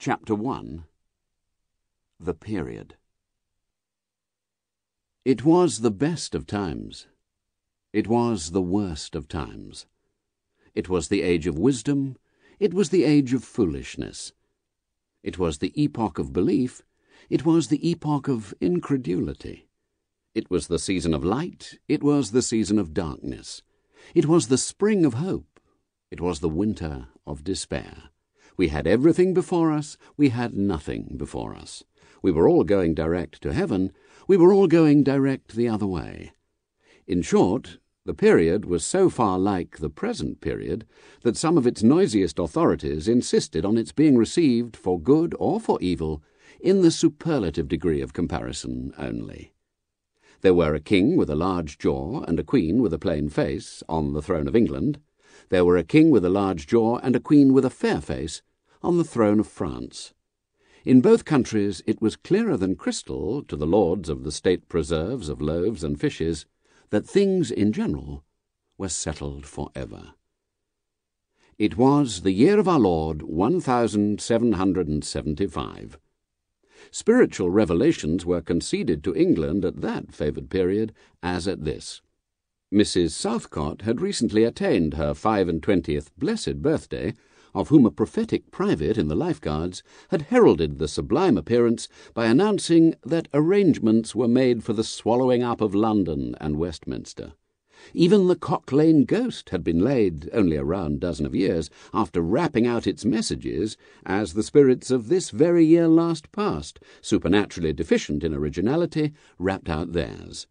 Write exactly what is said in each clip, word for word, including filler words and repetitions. Chapter one. The Period. It was the best of times. It was the worst of times. It was the age of wisdom. It was the age of foolishness. It was the epoch of belief. It was the epoch of incredulity. It was the season of light. It was the season of darkness. It was the spring of hope. It was the winter of despair. We had everything before us, we had nothing before us. We were all going direct to heaven, we were all going direct the other way. In short, the period was so far like the present period that some of its noisiest authorities insisted on its being received, for good or for evil, in the superlative degree of comparison only. There were a king with a large jaw and a queen with a plain face on the throne of England. There were a king with a large jaw and a queen with a fair face on the throne of France. In both countries it was clearer than crystal to the lords of the state preserves of loaves and fishes that things in general were settled for ever. It was the year of our Lord one thousand seven hundred seventy-five. Spiritual revelations were conceded to England at that favoured period as at this. Missus Southcott had recently attained her five and twentieth blessed birthday, of whom a prophetic private in the Life Guards had heralded the sublime appearance by announcing that arrangements were made for the swallowing up of London and Westminster. Even the Cock Lane Ghost had been laid only a round dozen of years after rapping out its messages as the spirits of this very year last past, supernaturally deficient in originality, rapped out theirs.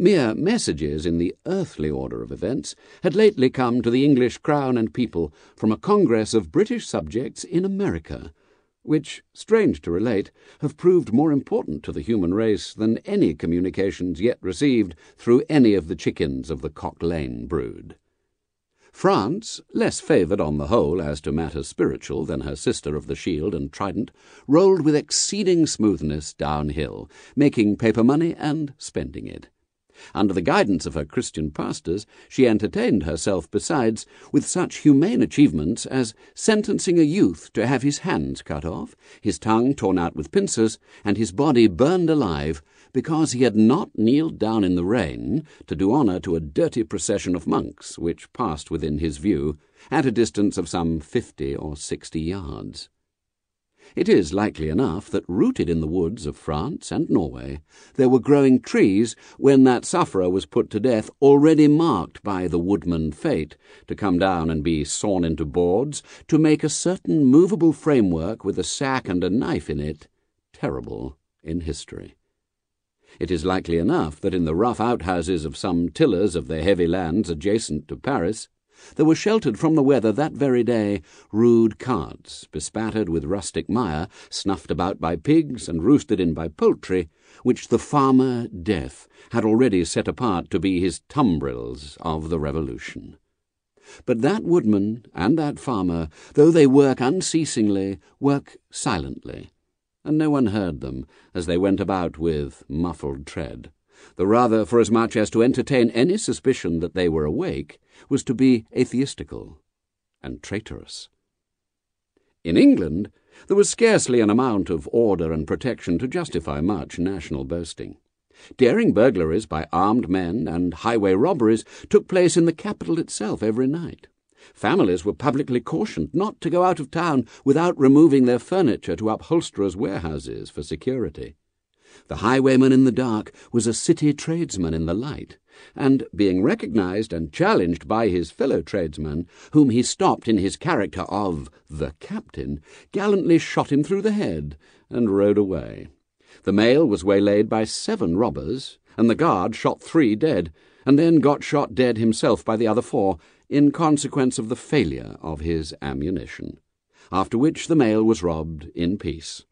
Mere messages in the earthly order of events had lately come to the English crown and people from a congress of British subjects in America, which, strange to relate, have proved more important to the human race than any communications yet received through any of the chickens of the Cock Lane brood. France, less favoured on the whole as to matters spiritual than her sister of the shield and trident, rolled with exceeding smoothness downhill, making paper money and spending it. Under the guidance of her Christian pastors, she entertained herself, besides, with such humane achievements as sentencing a youth to have his hands cut off, his tongue torn out with pincers, and his body burned alive, because he had not kneeled down in the rain to do honour to a dirty procession of monks which passed within his view, at a distance of some fifty or sixty yards. It is likely enough that, rooted in the woods of France and Norway, there were growing trees when that sufferer was put to death, already marked by the woodman fate, to come down and be sawn into boards, to make a certain movable framework with a sack and a knife in it, terrible in history. It is likely enough that in the rough outhouses of some tillers of the heavy lands adjacent to Paris, there were sheltered from the weather that very day rude carts, bespattered with rustic mire, snuffed about by pigs and roosted in by poultry, which the farmer Death had already set apart to be his tumbrils of the Revolution. But that woodman and that farmer, though they work unceasingly, work silently, and no one heard them as they went about with muffled tread. The rather forasmuch as to entertain any suspicion that they were awake was to be atheistical and traitorous. In England there was scarcely an amount of order and protection to justify much national boasting. Daring burglaries by armed men and highway robberies took place in the capital itself every night. Families were publicly cautioned not to go out of town without removing their furniture to upholsterers' warehouses for security. The highwayman in the dark was a city tradesman in the light, and, being recognised and challenged by his fellow tradesman, whom he stopped in his character of the captain, gallantly shot him through the head and rode away. The mail was waylaid by seven robbers, and the guard shot three dead, and then got shot dead himself by the other four, in consequence of the failure of his ammunition, after which the mail was robbed in peace.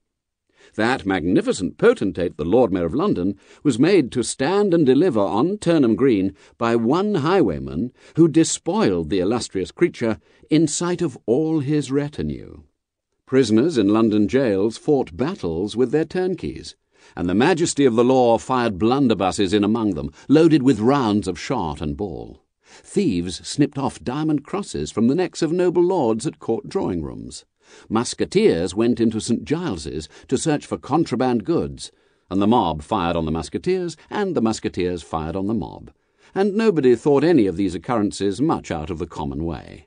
That magnificent potentate, the Lord Mayor of London, was made to stand and deliver on Turnham Green by one highwayman who despoiled the illustrious creature in sight of all his retinue. Prisoners in London jails fought battles with their turnkeys, and the majesty of the law fired blunderbusses in among them, loaded with rounds of shot and ball. Thieves snipped off diamond crosses from the necks of noble lords at court drawing-rooms. Musketeers went into Saint Giles's to search for contraband goods, and the mob fired on the musketeers, and the musketeers fired on the mob, and nobody thought any of these occurrences much out of the common way.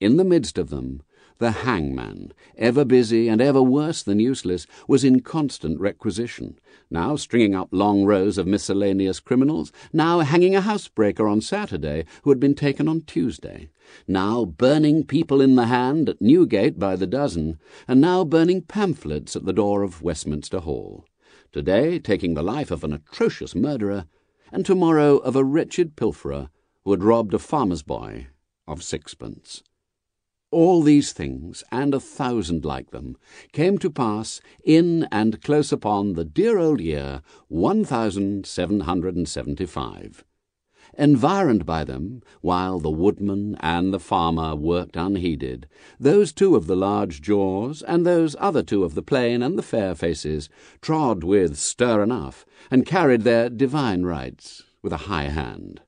In the midst of them, the hangman, ever busy and ever worse than useless, was in constant requisition, now stringing up long rows of miscellaneous criminals, now hanging a housebreaker on Saturday who had been taken on Tuesday, now burning people in the hand at Newgate by the dozen, and now burning pamphlets at the door of Westminster Hall, today taking the life of an atrocious murderer, and tomorrow of a wretched pilferer who had robbed a farmer's boy of sixpence. All these things, and a thousand like them, came to pass in and close upon the dear old year one thousand seven hundred seventy-five. Environed by them, while the woodman and the farmer worked unheeded, those two of the large jaws, and those other two of the plain and the fair faces, trod with stir enough, and carried their divine rights with a high hand.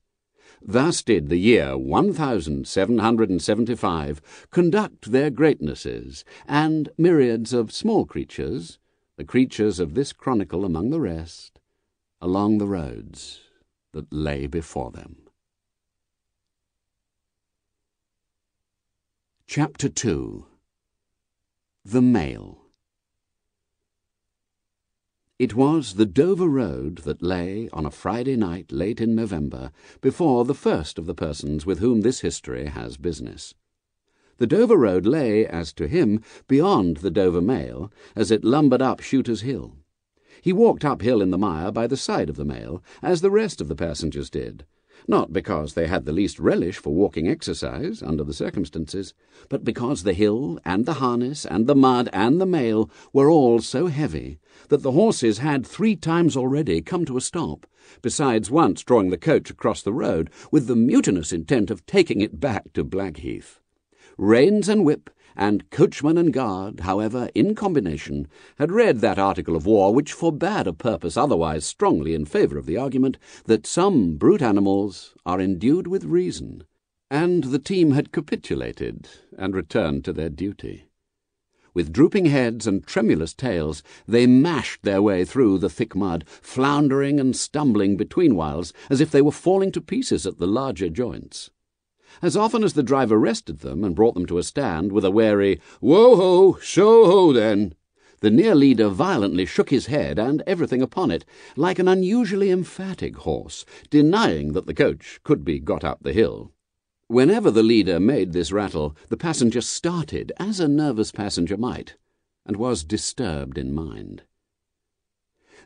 Thus did the year one thousand seven hundred seventy-five conduct their greatnesses, and myriads of small creatures, the creatures of this chronicle among the rest, along the roads that lay before them. Chapter two. The Mail. It was the Dover Road that lay on a Friday night late in November before the first of the persons with whom this history has business. The Dover Road lay, as to him, beyond the Dover Mail as it lumbered up Shooter's Hill. He walked uphill in the mire by the side of the mail, as the rest of the passengers did, not because they had the least relish for walking exercise under the circumstances, but because the hill and the harness and the mud and the mail were all so heavy that the horses had three times already come to a stop, besides once drawing the coach across the road with the mutinous intent of taking it back to Blackheath. Reins and whip, and coachman and guard, however, in combination, had read that article of war which forbade a purpose otherwise strongly in favour of the argument that some brute animals are endued with reason, and the team had capitulated and returned to their duty. With drooping heads and tremulous tails, they mashed their way through the thick mud, floundering and stumbling between whiles as if they were falling to pieces at the larger joints. As often as the driver rested them and brought them to a stand with a wary "Wo-ho, so-ho then," the near leader violently shook his head and everything upon it, like an unusually emphatic horse, denying that the coach could be got up the hill. Whenever the leader made this rattle, the passenger started, as a nervous passenger might, and was disturbed in mind.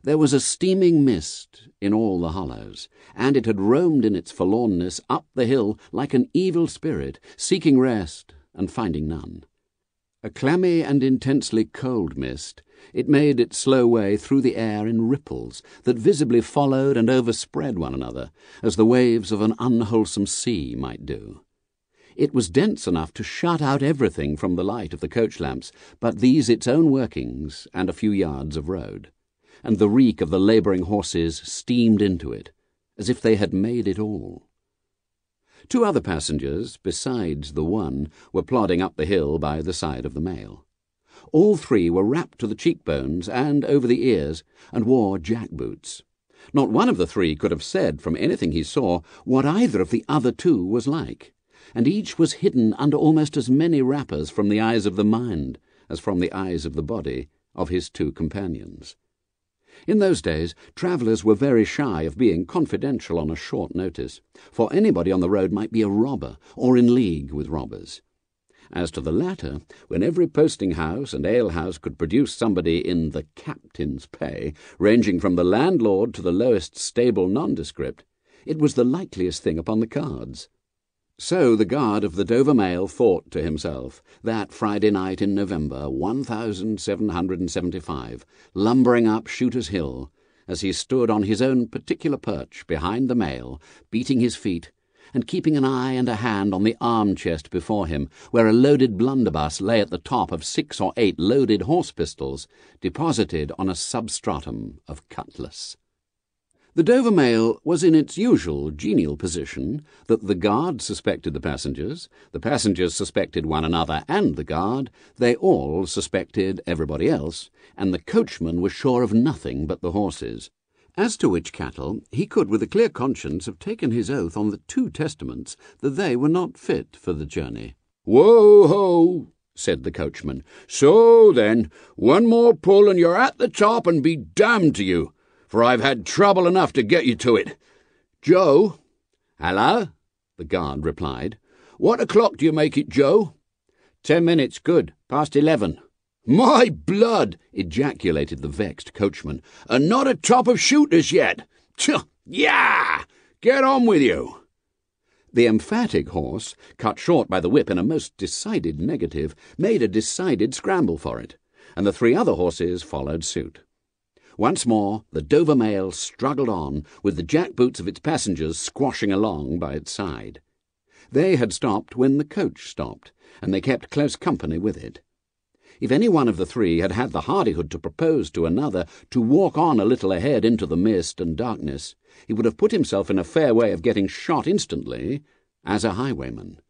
There was a steaming mist in all the hollows, and it had roamed in its forlornness up the hill like an evil spirit, seeking rest and finding none. A clammy and intensely cold mist, it made its slow way through the air in ripples that visibly followed and overspread one another, as the waves of an unwholesome sea might do. It was dense enough to shut out everything from the light of the coach lamps, but these its own workings and a few yards of road, and the reek of the labouring horses steamed into it, as if they had made it all. Two other passengers, besides the one, were plodding up the hill by the side of the mail. All three were wrapped to the cheekbones and over the ears, and wore jack-boots. Not one of the three could have said from anything he saw what either of the other two was like, and each was hidden under almost as many wrappers from the eyes of the mind as from the eyes of the body of his two companions. In those days, travellers were very shy of being confidential on a short notice, for anybody on the road might be a robber or in league with robbers. As to the latter, when every posting-house and ale-house could produce somebody in the captain's pay, ranging from the landlord to the lowest stable nondescript, it was the likeliest thing upon the cards. So the guard of the Dover Mail thought to himself, that Friday night in November one thousand seven hundred seventy-five, lumbering up Shooter's Hill, as he stood on his own particular perch behind the mail, beating his feet, and keeping an eye and a hand on the arm-chest before him, where a loaded blunderbuss lay at the top of six or eight loaded horse pistols, deposited on a substratum of cutlass. The Dover Mail was in its usual genial position that the guard suspected the passengers, the passengers suspected one another and the guard, they all suspected everybody else, and the coachman was sure of nothing but the horses. As to which cattle, he could with a clear conscience have taken his oath on the two testaments that they were not fit for the journey. "Whoa-ho!" said the coachman. "So then, one more pull and you're at the top and be damned to you, for I've had trouble enough to get you to it. Joe?" "Hello?" the guard replied. "What o'clock do you make it, Joe?" Ten minutes good, past eleven. "My blood!" ejaculated the vexed coachman. "And not atop of Shooters yet! Tch, yeah! Get on with you!" The emphatic horse, cut short by the whip in a most decided negative, made a decided scramble for it, and the three other horses followed suit. Once more, the Dover Mail struggled on, with the jackboots of its passengers squashing along by its side. They had stopped when the coach stopped, and they kept close company with it. If any one of the three had had the hardihood to propose to another to walk on a little ahead into the mist and darkness, he would have put himself in a fair way of getting shot instantly as a highwayman.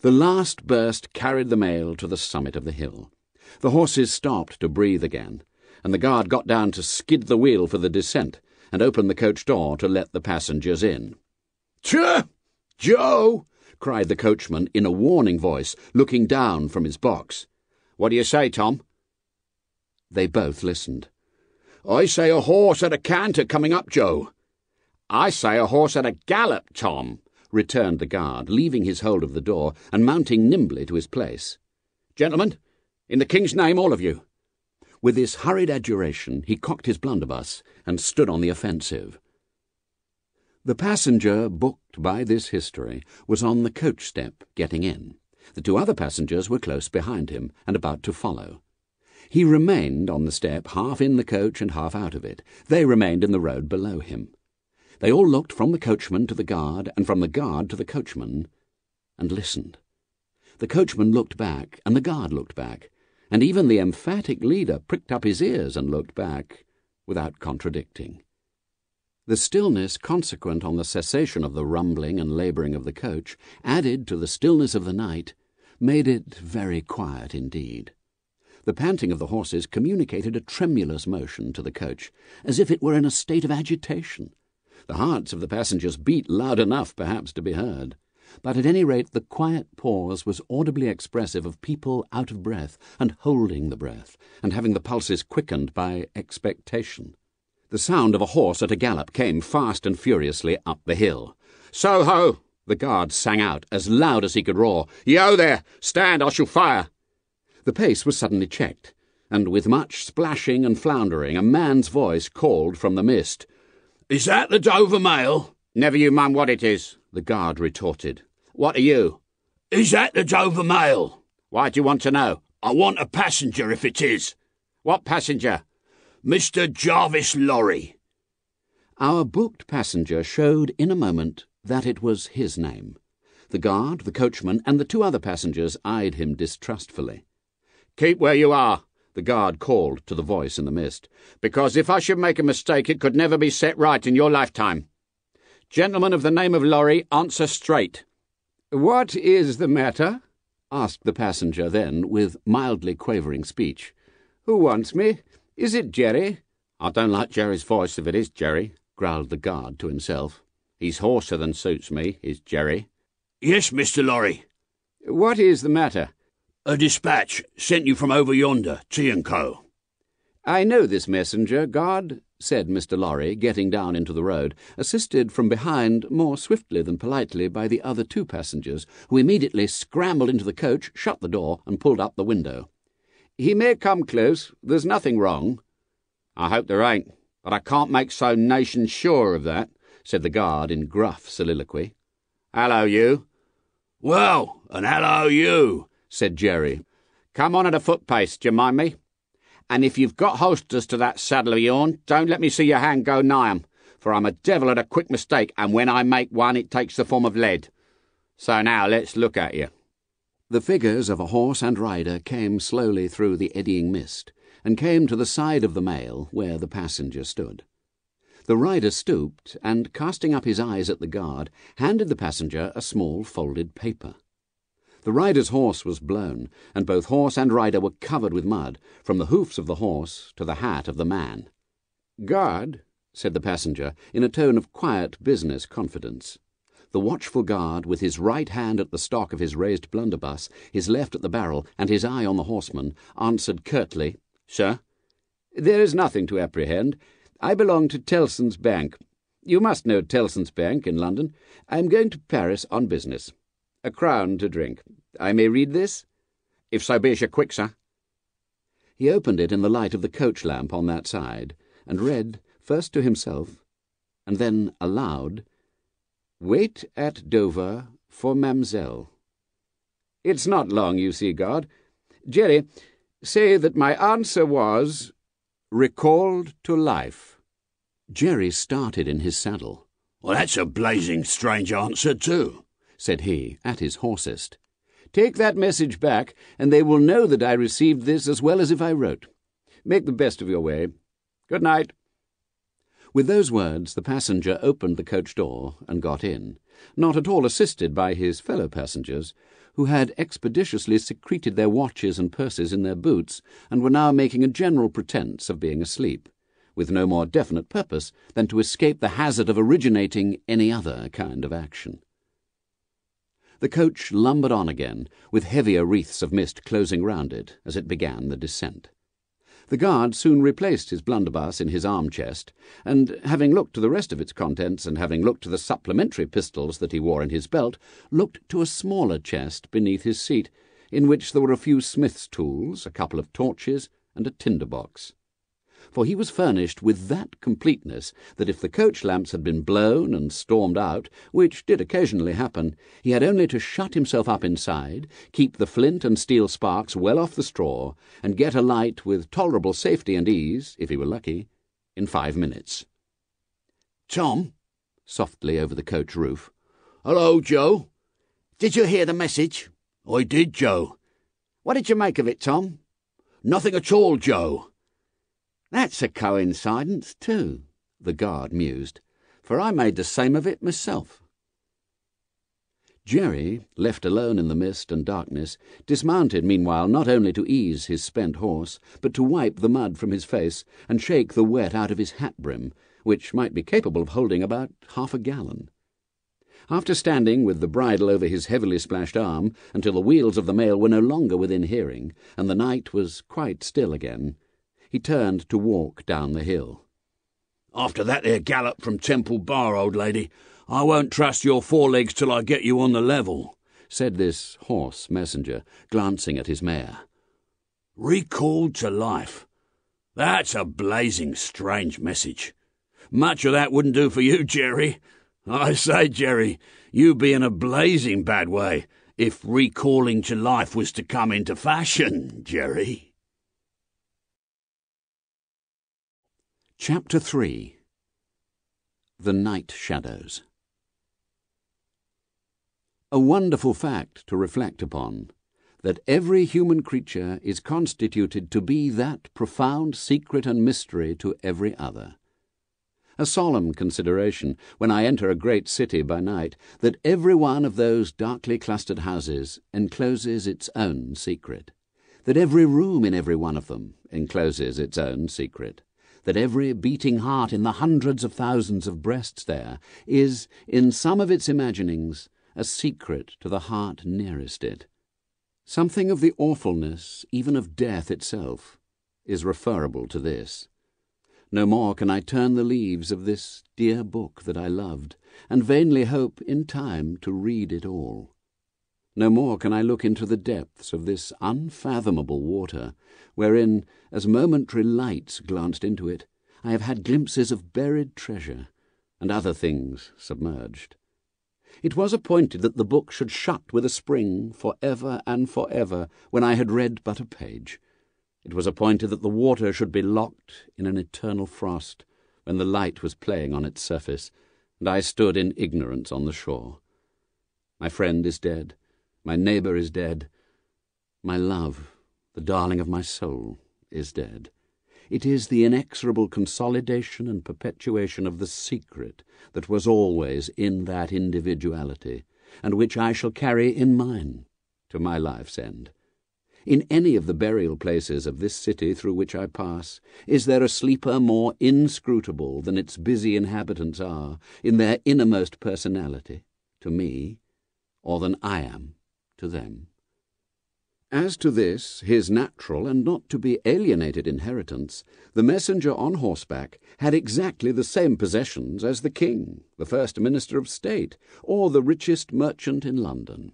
The last burst carried the mail to the summit of the hill. The horses stopped to breathe again, and the guard got down to skid the wheel for the descent and opened the coach door to let the passengers in. "Tchah! Joe!" cried the coachman in a warning voice, looking down from his box. "What do you say, Tom?" They both listened. "I say a horse at a canter coming up, Joe." "I say a horse at a gallop, Tom," returned the guard, leaving his hold of the door and mounting nimbly to his place. "Gentlemen, in the King's name, all of you." With this hurried adjuration, he cocked his blunderbuss and stood on the offensive. The passenger booked by this history was on the coach step getting in. The two other passengers were close behind him and about to follow. He remained on the step, half in the coach and half out of it. They remained in the road below him. They all looked from the coachman to the guard and from the guard to the coachman and listened. The coachman looked back and the guard looked back, and even the emphatic leader pricked up his ears and looked back, without contradicting. The stillness consequent on the cessation of the rumbling and labouring of the coach, added to the stillness of the night, made it very quiet indeed. The panting of the horses communicated a tremulous motion to the coach, as if it were in a state of agitation. The hearts of the passengers beat loud enough, perhaps, to be heard. But at any rate the quiet pause was audibly expressive of people out of breath and holding the breath, and having the pulses quickened by expectation. The sound of a horse at a gallop came fast and furiously up the hill. "So ho!" the guard sang out, as loud as he could roar. "Yo there! Stand, I shall fire!" The pace was suddenly checked, and with much splashing and floundering a man's voice called from the mist. "Is that the Dover Mail?" "Never you mind what it is," the guard retorted. "What are you?" "Is that the Dover Mail?" "Why do you want to know?" "I want a passenger if it is." "What passenger?" "Mister Jarvis Lorry." Our booked passenger showed in a moment that it was his name. The guard, the coachman, and the two other passengers eyed him distrustfully. "Keep where you are," the guard called to the voice in the mist, "because if I should make a mistake it could never be set right in your lifetime. Gentlemen of the name of Lorry, answer straight." "What is the matter?" asked the passenger then, with mildly quavering speech. "Who wants me? Is it Jerry?" "I don't like Jerry's voice if it is Jerry," growled the guard to himself. "He's hoarser than suits me, is Jerry." "Yes, Mister Lorry." "What is the matter?" "A dispatch sent you from over yonder, Tea and Co." "I know this messenger, guard," said Mister Lorry, getting down into the road, assisted from behind more swiftly than politely by the other two passengers, who immediately scrambled into the coach, shut the door, and pulled up the window. "He may come close. There's nothing wrong." "I hope there ain't, but I can't make so nation sure of that," said the guard in gruff soliloquy. "Hello, you." "Well, and hello, you," said Jerry. "Come on at a foot-pace, d'you mind me? And if you've got holsters to that saddle of yourn, don't let me see your hand go nigh 'em, for I'm a devil at a quick mistake, and when I make one it takes the form of lead. So now let's look at you." The figures of a horse and rider came slowly through the eddying mist, and came to the side of the mail where the passenger stood. The rider stooped, and, casting up his eyes at the guard, handed the passenger a small folded paper. The rider's horse was blown, and both horse and rider were covered with mud, from the hoofs of the horse to the hat of the man. "Guard," said the passenger, in a tone of quiet business confidence. The watchful guard, with his right hand at the stock of his raised blunderbuss, his left at the barrel, and his eye on the horseman, answered curtly, "Sir?" "There is nothing to apprehend. I belong to Tellson's Bank. You must know Tellson's Bank in London. I am going to Paris on business. A crown to drink. I may read this?" "If so be you're quick, sir." He opened it in the light of the coach lamp on that side, and read, first to himself, and then aloud, "Wait at Dover for Mam'selle." "It's not long, you see, guard. Jerry, say that my answer was recalled to life." Jerry started in his saddle. "Well, that's a blazing strange answer, too," said he, at his hoarsest. "Take that message back, and they will know that I received this as well as if I wrote. Make the best of your way. Good night." With those words the passenger opened the coach door and got in, not at all assisted by his fellow passengers, who had expeditiously secreted their watches and purses in their boots and were now making a general pretence of being asleep, with no more definite purpose than to escape the hazard of originating any other kind of action. The coach lumbered on again, with heavier wreaths of mist closing round it as it began the descent. The guard soon replaced his blunderbuss in his arm-chest, and, having looked to the rest of its contents and having looked to the supplementary pistols that he wore in his belt, looked to a smaller chest beneath his seat, in which there were a few smith's tools, a couple of torches, and a tinder-box. For he was furnished with that completeness that if the coach lamps had been blown and stormed out, which did occasionally happen, he had only to shut himself up inside, keep the flint and steel sparks well off the straw, and get a light with tolerable safety and ease, if he were lucky, in five minutes. "Tom," softly over the coach roof. "Hello, Joe. Did you hear the message?" "I did, Joe." "What did you make of it, Tom?" "Nothing at all, Joe." "That's a coincidence, too," the guard mused, "for I made the same of it myself." Jerry, left alone in the mist and darkness, dismounted meanwhile not only to ease his spent horse, but to wipe the mud from his face and shake the wet out of his hat-brim, which might be capable of holding about half a gallon. After standing with the bridle over his heavily splashed arm until the wheels of the mail were no longer within hearing, and the night was quite still again, he turned to walk down the hill. "After that there gallop from Temple Bar, old lady, I won't trust your forelegs till I get you on the level," said this hoarse messenger, glancing at his mare. "Recalled to life. That's a blazing strange message. Much of that wouldn't do for you, Jerry. I say, Jerry, you be in a blazing bad way if recalling to life was to come into fashion, Jerry." Chapter three. The Night Shadows. A wonderful fact to reflect upon, that every human creature is constituted to be that profound secret and mystery to every other. A solemn consideration, when I enter a great city by night, that every one of those darkly clustered houses encloses its own secret, that every room in every one of them encloses its own secret, that every beating heart in the hundreds of thousands of breasts there is, in some of its imaginings, a secret to the heart nearest it. Something of the awfulness, even of death itself, is referable to this. No more can I turn the leaves of this dear book that I loved, and vainly hope in time to read it all. No more can I look into the depths of this unfathomable water, wherein, as momentary lights glanced into it, I have had glimpses of buried treasure, and other things submerged. It was appointed that the book should shut with a spring for ever and for ever when I had read but a page. It was appointed that the water should be locked in an eternal frost when the light was playing on its surface, and I stood in ignorance on the shore. My friend is dead. My neighbour is dead. My love, the darling of my soul, is dead. It is the inexorable consolidation and perpetuation of the secret that was always in that individuality, and which I shall carry in mine to my life's end. In any of the burial places of this city through which I pass, is there a sleeper more inscrutable than its busy inhabitants are in their innermost personality to me, or than I am to them? As to this, his natural and not to be alienated inheritance, the messenger on horseback had exactly the same possessions as the king, the first minister of state, or the richest merchant in London.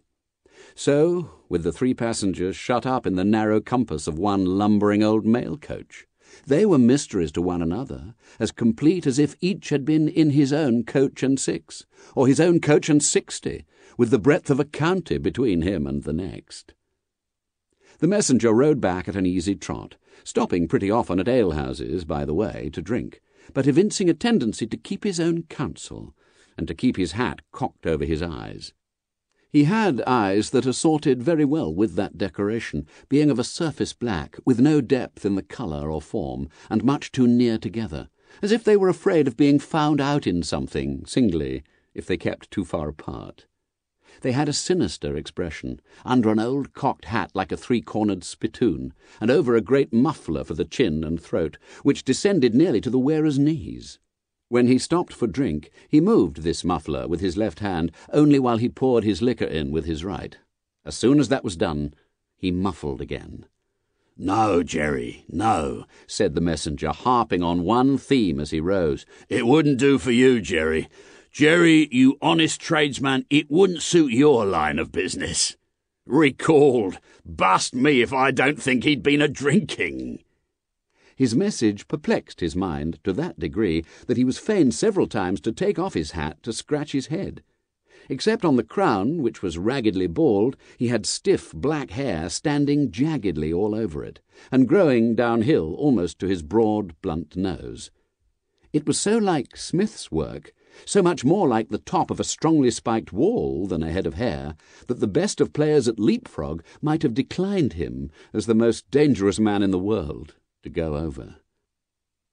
So, with the three passengers shut up in the narrow compass of one lumbering old mail coach, they were mysteries to one another, as complete as if each had been in his own coach and six, or his own coach and sixty, with the breadth of a county between him and the next. The messenger rode back at an easy trot, stopping pretty often at alehouses by the way to drink, but evincing a tendency to keep his own counsel, and to keep his hat cocked over his eyes. He had eyes that assorted very well with that decoration, being of a surface black, with no depth in the colour or form, and much too near together, as if they were afraid of being found out in something, singly, if they kept too far apart. They had a sinister expression, under an old cocked hat like a three-cornered spittoon, and over a great muffler for the chin and throat, which descended nearly to the wearer's knees. When he stopped for drink, he moved this muffler with his left hand only while he poured his liquor in with his right. As soon as that was done, he muffled again. "No, Jerry, no," said the messenger, harping on one theme as he rose. "It wouldn't do for you, Jerry. Jerry, you honest tradesman, it wouldn't suit your line of business. Recalled. Bust me if I don't think he'd been a-drinking." His message perplexed his mind to that degree that he was fain several times to take off his hat to scratch his head. Except on the crown, which was raggedly bald, he had stiff black hair standing jaggedly all over it, and growing downhill almost to his broad, blunt nose. It was so like Smith's work, so much more like the top of a strongly spiked wall than a head of hair, that the best of players at leapfrog might have declined him as the most dangerous man in the world to go over.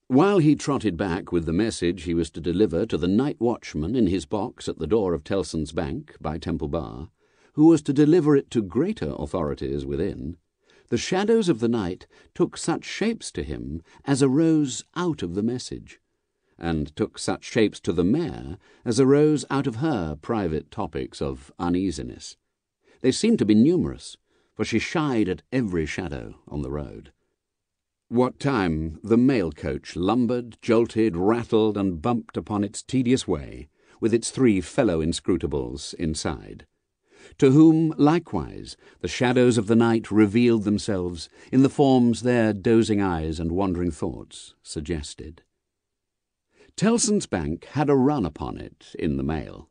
While he trotted back with the message he was to deliver to the night watchman in his box at the door of Tellson's Bank by Temple Bar, who was to deliver it to greater authorities within, the shadows of the night took such shapes to him as arose out of the message, and took such shapes to the mare as arose out of her private topics of uneasiness. They seemed to be numerous, for she shied at every shadow on the road. What time the mail coach lumbered, jolted, rattled, and bumped upon its tedious way, with its three fellow inscrutables inside, to whom, likewise, the shadows of the night revealed themselves in the forms their dozing eyes and wandering thoughts suggested. Tellson's Bank had a run upon it in the mail.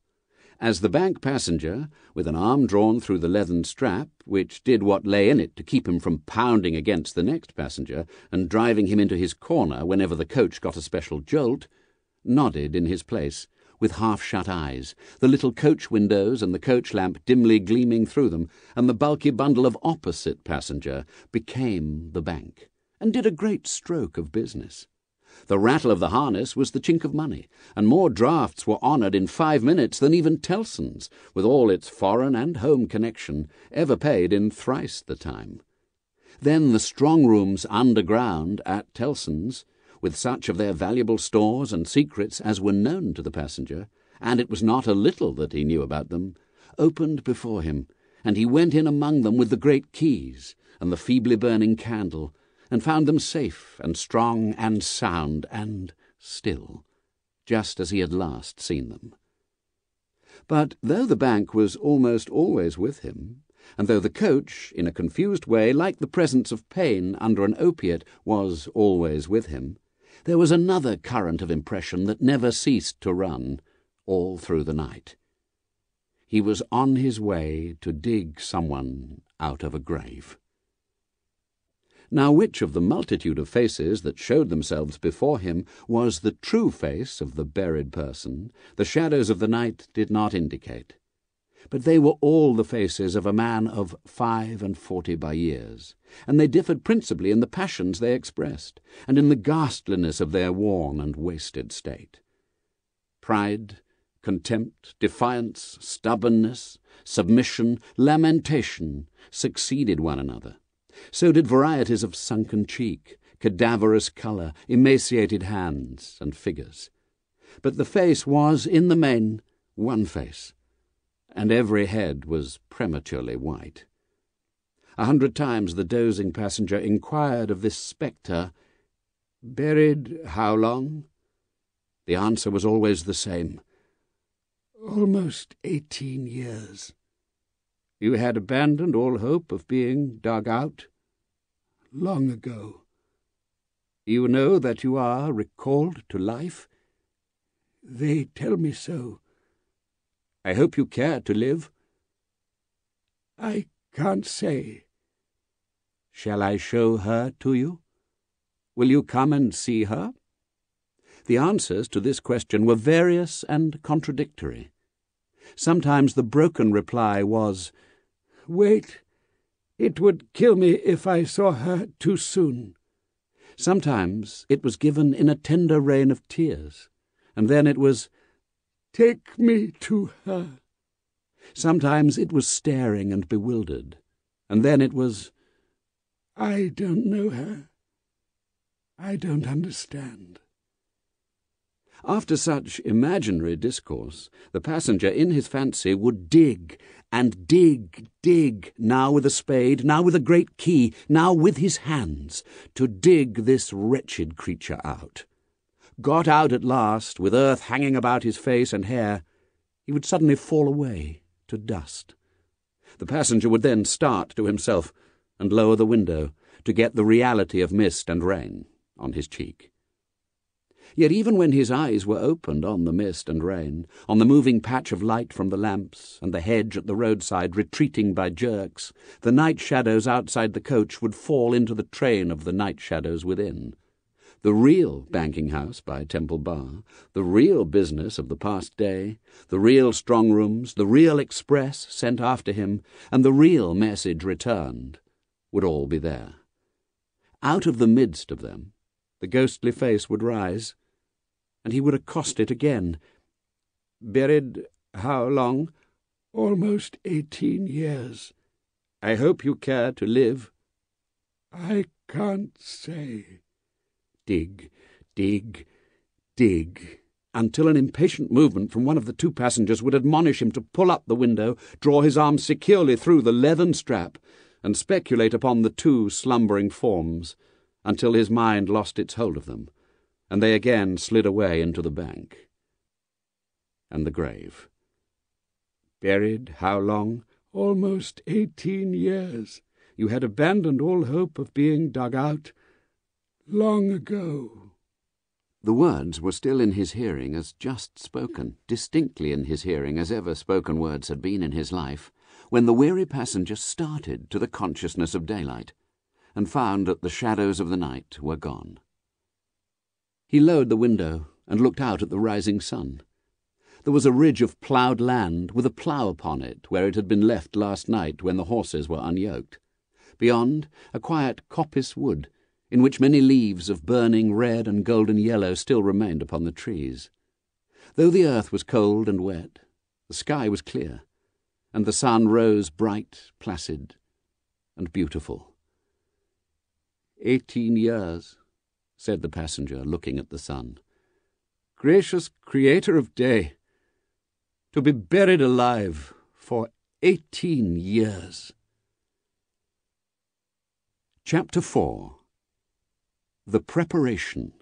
As the bank passenger, with an arm drawn through the leathern strap, which did what lay in it to keep him from pounding against the next passenger and driving him into his corner whenever the coach got a special jolt, nodded in his place, with half-shut eyes, the little coach windows and the coach lamp dimly gleaming through them, and the bulky bundle of opposite passenger became the bank, and did a great stroke of business. The rattle of the harness was the chink of money, and more drafts were honoured in five minutes than even Tellson's, with all its foreign and home connection, ever paid in thrice the time. Then the strong rooms underground at Tellson's, with such of their valuable stores and secrets as were known to the passenger, and it was not a little that he knew about them, opened before him, and he went in among them with the great keys and the feebly burning candle, and found them safe and strong and sound and still, just as he had last seen them. But though the bank was almost always with him, and though the coach, in a confused way, like the presence of pain under an opiate, was always with him, there was another current of impression that never ceased to run all through the night. He was on his way to dig someone out of a grave. Now which of the multitude of faces that showed themselves before him was the true face of the buried person, the shadows of the night did not indicate. but they were all the faces of a man of five and forty by years, and they differed principally in the passions they expressed, and in the ghastliness of their worn and wasted state. Pride, contempt, defiance, stubbornness, submission, lamentation succeeded one another. So did varieties of sunken cheek, cadaverous colour, emaciated hands and figures. But the face was, in the main, one face, and every head was prematurely white. A hundred times the dozing passenger inquired of this spectre, "Buried how long?" The answer was always the same, "Almost eighteen years." "You had abandoned all hope of being dug out?" "Long ago." "You know that you are recalled to life?" "They tell me so." "I hope you care to live?" "I can't say." "Shall I show her to you? Will you come and see her?" The answers to this question were various and contradictory. Sometimes the broken reply was, "Wait, it would kill me if I saw her too soon." Sometimes it was given in a tender rain of tears, and then it was, "Take me to her." Sometimes it was staring and bewildered, and then it was, "I don't know her. I don't understand." After such imaginary discourse, the passenger in his fancy would dig, and dig, dig, now with a spade, now with a great key, now with his hands, to dig this wretched creature out. Got out at last, with earth hanging about his face and hair, he would suddenly fall away to dust. The passenger would then start to himself and lower the window to get the reality of mist and rain on his cheek. Yet even when his eyes were opened on the mist and rain, on the moving patch of light from the lamps and the hedge at the roadside retreating by jerks, the night shadows outside the coach would fall into the train of the night shadows within. The real banking house by Temple Bar, the real business of the past day, the real strong rooms, the real express sent after him, and the real message returned, would all be there. Out of the midst of them, the ghostly face would rise, and he would accost it again. "Buried how long?" "Almost eighteen years." "I hope you care to live?" "I can't say." Dig, dig, dig, until an impatient movement from one of the two passengers would admonish him to pull up the window, draw his arm securely through the leathern strap, and speculate upon the two slumbering forms, until his mind lost its hold of them, and they again slid away into the bank and the grave. "Buried how long?" "Almost eighteen years." "You had abandoned all hope of being dug out?" "Long ago." The words were still in his hearing as just spoken, distinctly in his hearing as ever spoken words had been in his life, when the weary passenger started to the consciousness of daylight, and found that the shadows of the night were gone. He lowered the window and looked out at the rising sun. There was a ridge of ploughed land with a plough upon it where it had been left last night when the horses were unyoked. Beyond, a quiet coppice wood, in which many leaves of burning red and golden yellow still remained upon the trees. Though the earth was cold and wet, the sky was clear, and the sun rose bright, placid, and beautiful. "Eighteen years," said the passenger, looking at the sun. "Gracious creator of day, to be buried alive for eighteen years." Chapter four. The Preparation.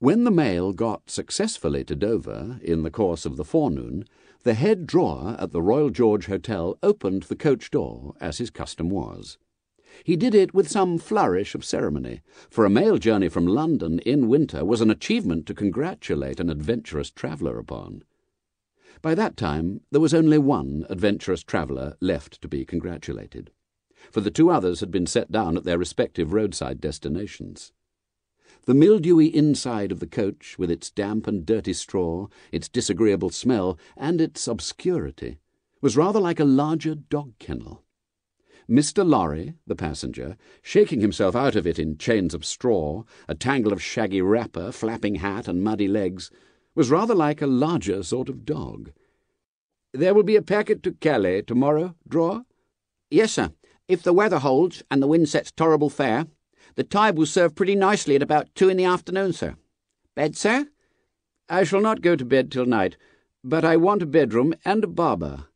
When the mail got successfully to Dover in the course of the forenoon, the head drawer at the Royal George Hotel opened the coach door, as his custom was. He did it with some flourish of ceremony, for a mail journey from London in winter was an achievement to congratulate an adventurous traveller upon. By that time there was only one adventurous traveller left to be congratulated, for the two others had been set down at their respective roadside destinations. The mildewy inside of the coach, with its damp and dirty straw, its disagreeable smell, and its obscurity, was rather like a larger dog kennel. Mister Lorry, the passenger, shaking himself out of it in chains of straw, a tangle of shaggy wrapper, flapping hat, and muddy legs, was rather like a larger sort of dog. "There will be a packet to Calais tomorrow, Drawer?" "Yes, sir. If the weather holds and the wind sets tolerable fair, the tide will serve pretty nicely at about two in the afternoon, sir." "Bed, sir?" "I shall not go to bed till night, but I want a bedroom and a barber."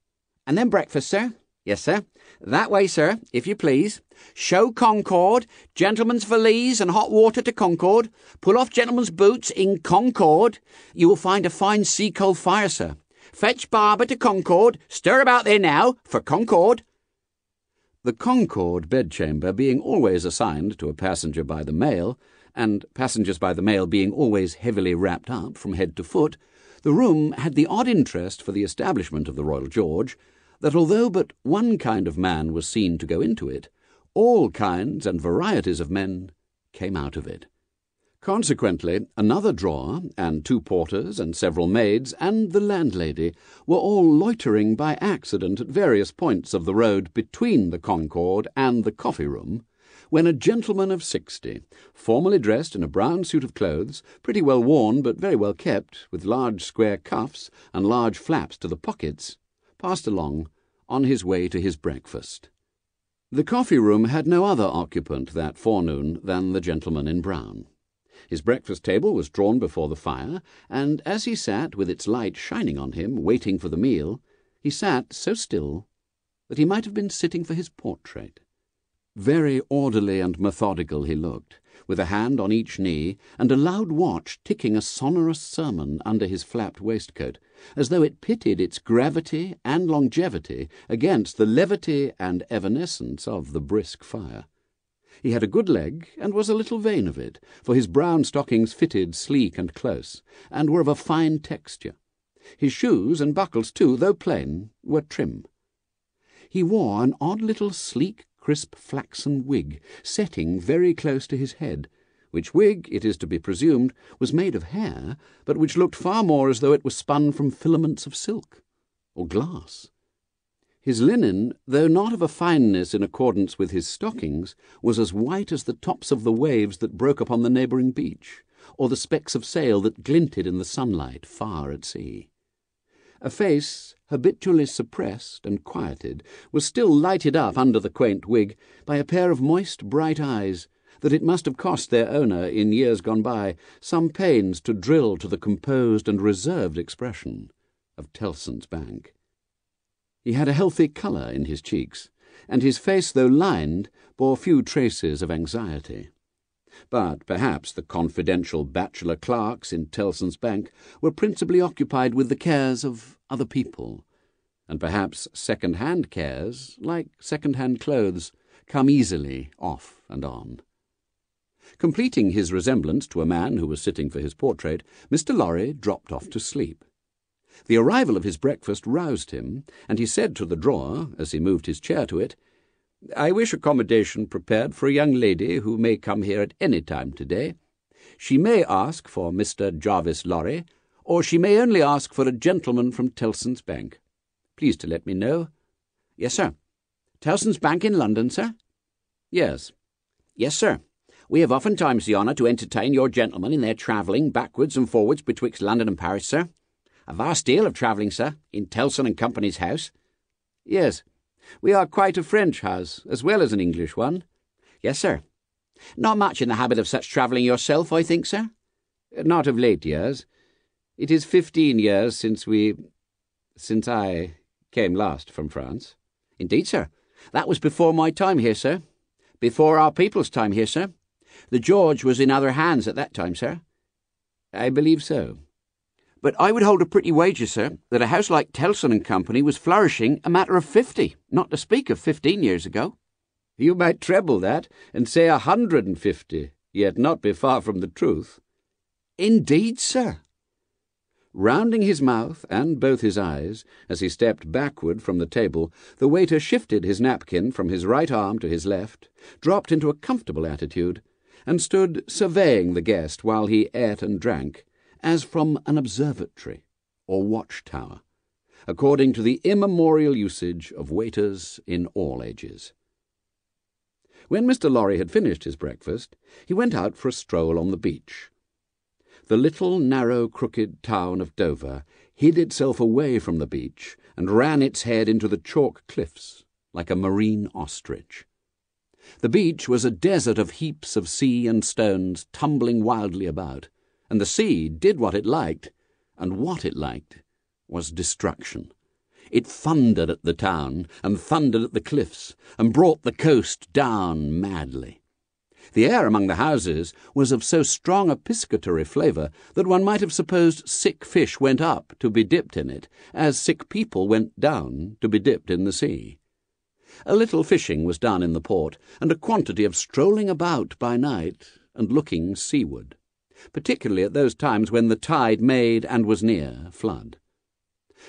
"And then breakfast, sir?" "Yes, sir. That way, sir, if you please. Show Concord, gentleman's valise and hot water to Concord. Pull off gentleman's boots in Concord. You will find a fine sea-coal fire, sir. Fetch barber to Concord. Stir about there now for Concord." The Concord bedchamber being always assigned to a passenger by the mail, and passengers by the mail being always heavily wrapped up from head to foot, the room had the odd interest for the establishment of the Royal George that although but one kind of man was seen to go into it, all kinds and varieties of men came out of it. Consequently, another drawer, and two porters, and several maids, and the landlady, were all loitering by accident at various points of the road between the Concord and the coffee-room, when a gentleman of sixty, formally dressed in a brown suit of clothes, pretty well worn but very well kept, with large square cuffs and large flaps to the pockets, passed along on his way to his breakfast. The coffee-room had no other occupant that forenoon than the gentleman in brown. His breakfast table was drawn before the fire, and as he sat with its light shining on him, waiting for the meal, he sat so still that he might have been sitting for his portrait. Very orderly and methodical he looked, with a hand on each knee, and a loud watch ticking a sonorous sermon under his flapped waistcoat, as though it pitted its gravity and longevity against the levity and evanescence of the brisk fire. He had a good leg, and was a little vain of it, for his brown stockings fitted sleek and close, and were of a fine texture. His shoes and buckles, too, though plain, were trim. He wore an odd little sleek, crisp flaxen wig, setting very close to his head, which wig, it is to be presumed, was made of hair, but which looked far more as though it were spun from filaments of silk or glass. His linen, though not of a fineness in accordance with his stockings, was as white as the tops of the waves that broke upon the neighbouring beach, or the specks of sail that glinted in the sunlight far at sea. A face, habitually suppressed and quieted, was still lighted up under the quaint wig by a pair of moist, bright eyes that it must have cost their owner, in years gone by, some pains to drill to the composed and reserved expression of Tellson's Bank. He had a healthy colour in his cheeks, and his face, though lined, bore few traces of anxiety. But perhaps the confidential bachelor clerks in Tellson's Bank were principally occupied with the cares of other people, and perhaps second-hand cares, like second-hand clothes, come easily off and on. Completing his resemblance to a man who was sitting for his portrait, Mister Lorry dropped off to sleep. The arrival of his breakfast roused him, and he said to the drawer, as he moved his chair to it, "I wish accommodation prepared for a young lady who may come here at any time today. She may ask for Mister Jarvis Lorry, or she may only ask for a gentleman from Tellson's Bank. Please to let me know." "Yes, sir." "Tellson's Bank in London, sir?" "Yes." "Yes, sir. We have oftentimes the honour to entertain your gentlemen in their travelling backwards and forwards betwixt London and Paris, sir. A vast deal of travelling, sir, in Tellson and Company's house." "Yes. We are quite a French house, as well as an English one." "Yes, sir. Not much in the habit of such travelling yourself, I think, sir?" "Not of late years. It is fifteen years since we... since I came last from France." "Indeed, sir. That was before my time here, sir. Before our people's time here, sir. The George was in other hands at that time, sir." "I believe so. But I would hold a pretty wager, sir, that a house like Tellson and Company was flourishing a matter of fifty, not to speak of fifteen years ago." "You might treble that, and say a hundred and fifty, yet not be far from the truth." "Indeed, sir." Rounding his mouth and both his eyes, as he stepped backward from the table, the waiter shifted his napkin from his right arm to his left, dropped into a comfortable attitude, and stood surveying the guest while he ate and drank, as from an observatory or watchtower, according to the immemorial usage of waiters in all ages. When Mister Lorry had finished his breakfast, he went out for a stroll on the beach. The little, narrow, crooked town of Dover hid itself away from the beach and ran its head into the chalk cliffs like a marine ostrich. The beach was a desert of heaps of sea and stones tumbling wildly about, and the sea did what it liked, and what it liked was destruction. It thundered at the town and thundered at the cliffs and brought the coast down madly. The air among the houses was of so strong a piscatory flavour that one might have supposed sick fish went up to be dipped in it, as sick people went down to be dipped in the sea. A little fishing was done in the port, and a quantity of strolling about by night and looking seaward, particularly at those times when the tide made and was near flood.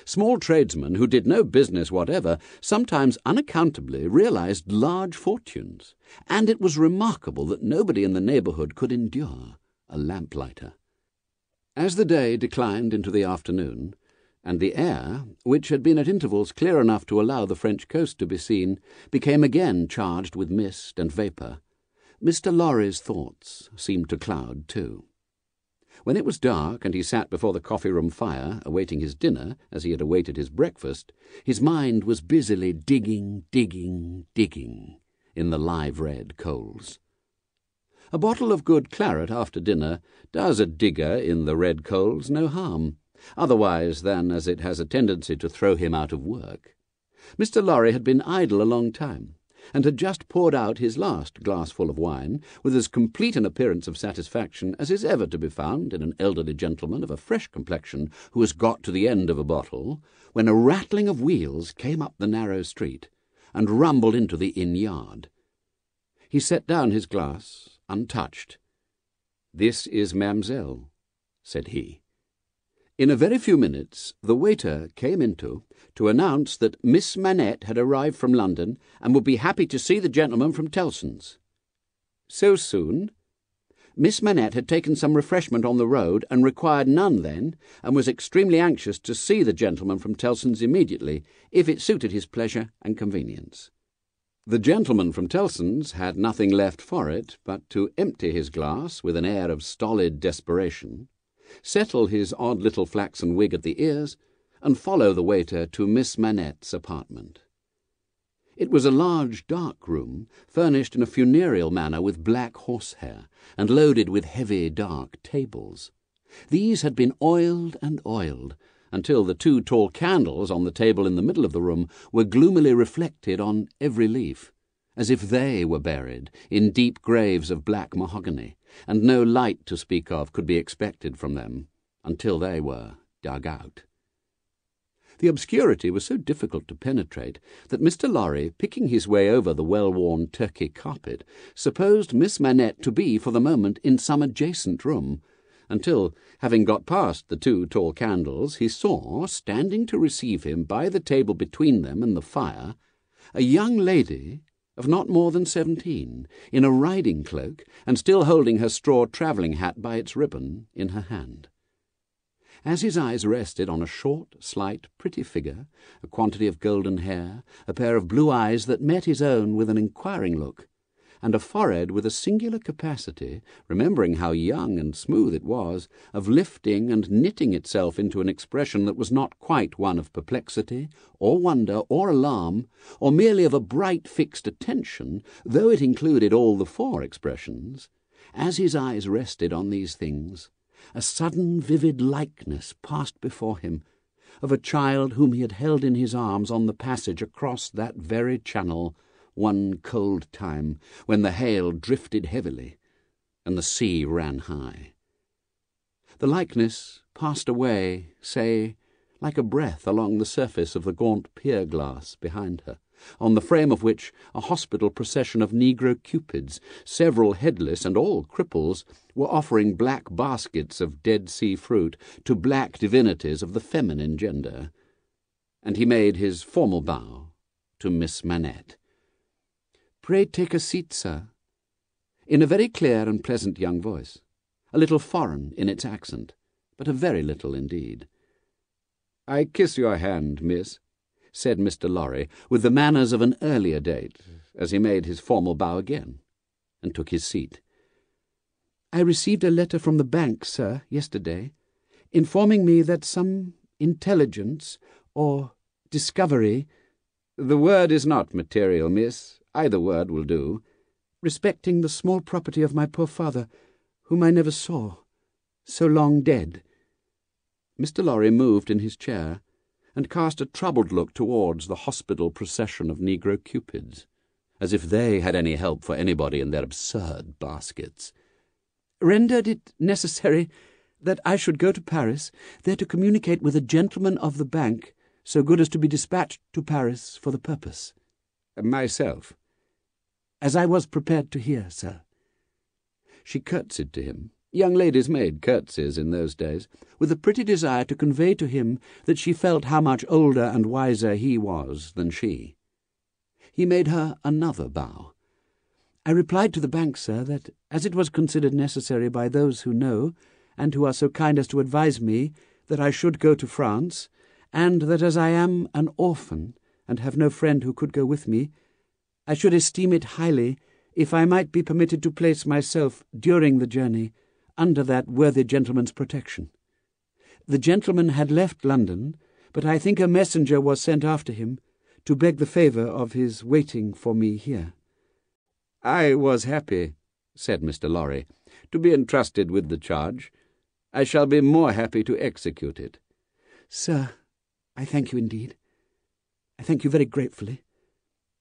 Small tradesmen who did no business whatever sometimes unaccountably realized large fortunes, and it was remarkable that nobody in the neighbourhood could endure a lamplighter. As the day declined into the afternoon, and the air, which had been at intervals clear enough to allow the French coast to be seen, became again charged with mist and vapour, Mister Lorry's thoughts seemed to cloud too. When it was dark and he sat before the coffee-room fire, awaiting his dinner, as he had awaited his breakfast, his mind was busily digging, digging, digging in the live-red coals. A bottle of good claret after dinner does a digger in the red coals no harm, otherwise than as it has a tendency to throw him out of work. Mister Lorry had been idle a long time, and had just poured out his last glassful of wine with as complete an appearance of satisfaction as is ever to be found in an elderly gentleman of a fresh complexion who has got to the end of a bottle, when a rattling of wheels came up the narrow street and rumbled into the inn yard. He set down his glass, untouched. "This is Mademoiselle," said he. In a very few minutes the waiter came into to announce that Miss Manette had arrived from London and would be happy to see the gentleman from Tellson's. So soon? Miss Manette had taken some refreshment on the road and required none then, and was extremely anxious to see the gentleman from Tellson's immediately, if it suited his pleasure and convenience. The gentleman from Tellson's had nothing left for it but to empty his glass with an air of stolid desperation, settle his odd little flaxen wig at the ears, and follow the waiter to Miss Manette's apartment. It was a large dark room, furnished in a funereal manner with black horsehair, and loaded with heavy dark tables. These had been oiled and oiled, until the two tall candles on the table in the middle of the room were gloomily reflected on every leaf, as if they were buried in deep graves of black mahogany, and no light to speak of could be expected from them until they were dug out. The obscurity was so difficult to penetrate that Mister Lorry, picking his way over the well-worn Turkey carpet, supposed Miss Manette to be for the moment in some adjacent room, until, having got past the two tall candles, he saw, standing to receive him by the table between them and the fire, a young lady of not more than seventeen, in a riding cloak, and still holding her straw travelling hat by its ribbon in her hand. As his eyes rested on a short, slight, pretty figure, a quantity of golden hair, a pair of blue eyes that met his own with an inquiring look, and a forehead with a singular capacity, remembering how young and smooth it was, of lifting and knitting itself into an expression that was not quite one of perplexity, or wonder, or alarm, or merely of a bright fixed attention, though it included all the four expressions, as his eyes rested on these things, a sudden vivid likeness passed before him, of a child whom he had held in his arms on the passage across that very channel, one cold time when the hail drifted heavily and the sea ran high. The likeness passed away, say, like a breath along the surface of the gaunt pier-glass behind her, on the frame of which a hospital procession of negro cupids, several headless and all cripples, were offering black baskets of Dead Sea fruit to black divinities of the feminine gender. And he made his formal bow to Miss Manette. "Pray take a seat, sir." in a very clear and pleasant young voice, a little foreign in its accent, but a very little indeed. "I kiss your hand, miss," said Mister Lorry, with the manners of an earlier date, as he made his formal bow again, and took his seat. "I received a letter from the bank, sir, yesterday, informing me that some intelligence or discovery—" "The word is not material, miss. Either word will do." "Respecting the small property of my poor father, whom I never saw, so long dead." Mister Lorry moved in his chair, and cast a troubled look towards the hospital procession of Negro Cupids, as if they had any help for anybody in their absurd baskets. "Rendered it necessary that I should go to Paris, there to communicate with a gentleman of the bank, so good as to be dispatched to Paris for the purpose." "Myself." "As I was prepared to hear, sir." She curtsied to him. Young ladies made curtsies in those days, with a pretty desire to convey to him that she felt how much older and wiser he was than she. He made her another bow. "I replied to the bank, sir, that, as it was considered necessary by those who know, and who are so kind as to advise me, that I should go to France, and that as I am an orphan, and have no friend who could go with me, I should esteem it highly if I might be permitted to place myself, during the journey, under that worthy gentleman's protection. The gentleman had left London, but I think a messenger was sent after him to beg the favour of his waiting for me here." "I was happy," said Mister Lorry, "to be entrusted with the charge. I shall be more happy to execute it." "Sir, I thank you indeed. I thank you very gratefully.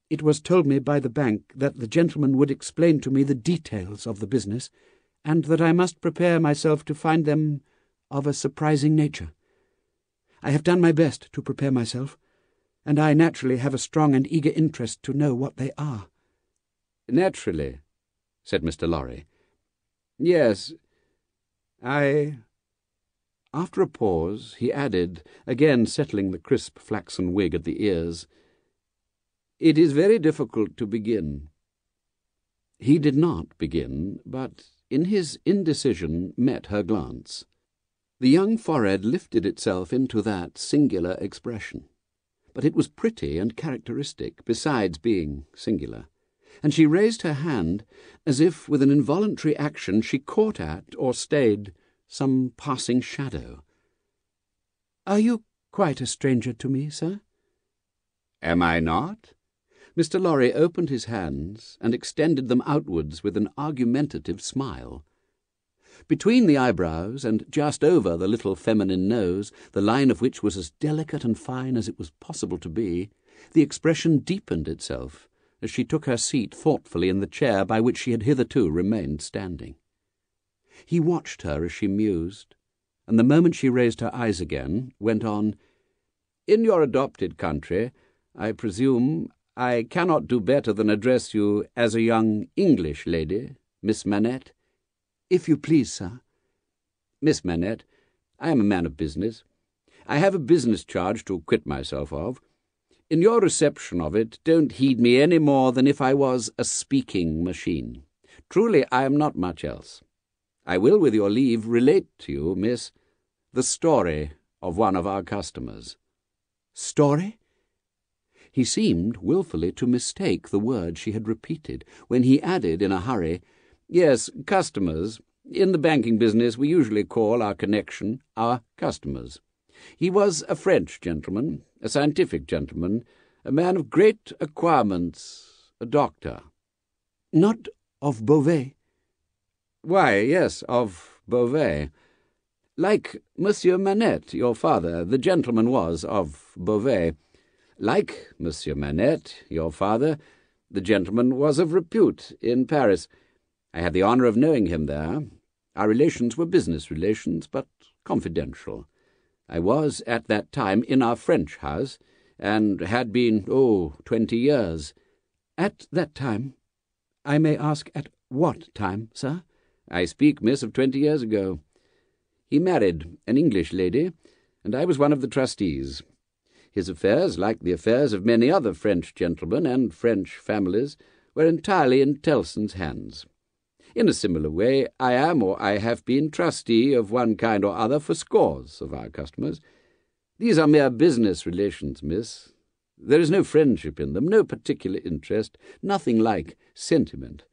It was told me by the bank that the gentleman would explain to me the details of the business, and that I must prepare myself to find them of a surprising nature. I have done my best to prepare myself, and I naturally have a strong and eager interest to know what they are." "Naturally," said Mister Lorry. "Yes, I—" After a pause, he added, again settling the crisp flaxen wig at the ears, "It is very difficult to begin." He did not begin, but in his indecision met her glance. The young forehead lifted itself into that singular expression, but it was pretty and characteristic, besides being singular, and she raised her hand as if with an involuntary action she caught at or stayed some passing shadow. "Are you quite a stranger to me, sir?" "Am I not?" Mister Lorry opened his hands and extended them outwards with an argumentative smile. Between the eyebrows and just over the little feminine nose, the line of which was as delicate and fine as it was possible to be, the expression deepened itself as she took her seat thoughtfully in the chair by which she had hitherto remained standing. He watched her as she mused, and the moment she raised her eyes again, went on, "In your adopted country, I presume, I cannot do better than address you as a young English lady, Miss Manette." "If you please, sir." "Miss Manette, I am a man of business. I have a business charge to acquit myself of. In your reception of it, don't heed me any more than if I was a speaking machine. Truly, I am not much else. I will, with your leave, relate to you, miss, the story of one of our customers." "Story?" He seemed wilfully to mistake the word she had repeated when he added in a hurry, "Yes, customers. In the banking business we usually call our connection our customers. He was a French gentleman, a scientific gentleman, a man of great acquirements, a doctor." "Not of Beauvais?" "Why, yes, of Beauvais. Like Monsieur Manette, your father, the gentleman was of Beauvais. Like Monsieur Manette, your father, the gentleman was of repute in Paris. I had the honour of knowing him there. Our relations were business relations, but confidential. I was at that time in our French house, and had been, oh, twenty years." "At that time? I may ask at what time, sir?" "I speak, miss, of twenty years ago. He married an English lady, and I was one of the trustees. His affairs, like the affairs of many other French gentlemen and French families, were entirely in Tellson's hands. In a similar way, I am or I have been trustee of one kind or other for scores of our customers. These are mere business relations, miss. There is no friendship in them, no particular interest, nothing like sentiment.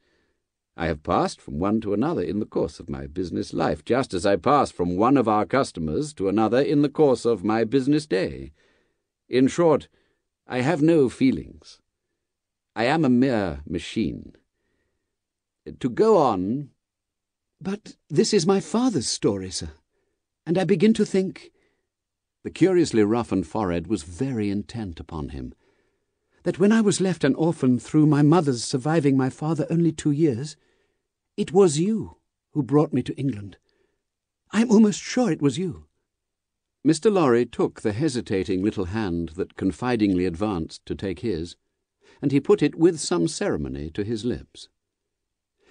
I have passed from one to another in the course of my business life, just as I pass from one of our customers to another in the course of my business day. In short, I have no feelings. I am a mere machine. To go on... But this is my father's story, sir, and I begin to think... The curiously roughened forehead was very intent upon him. That when I was left an orphan through my mother's surviving my father only two years, it was you who brought me to England. I am almost sure it was you. Mister Lorry took the hesitating little hand that confidingly advanced to take his, and he put it with some ceremony to his lips.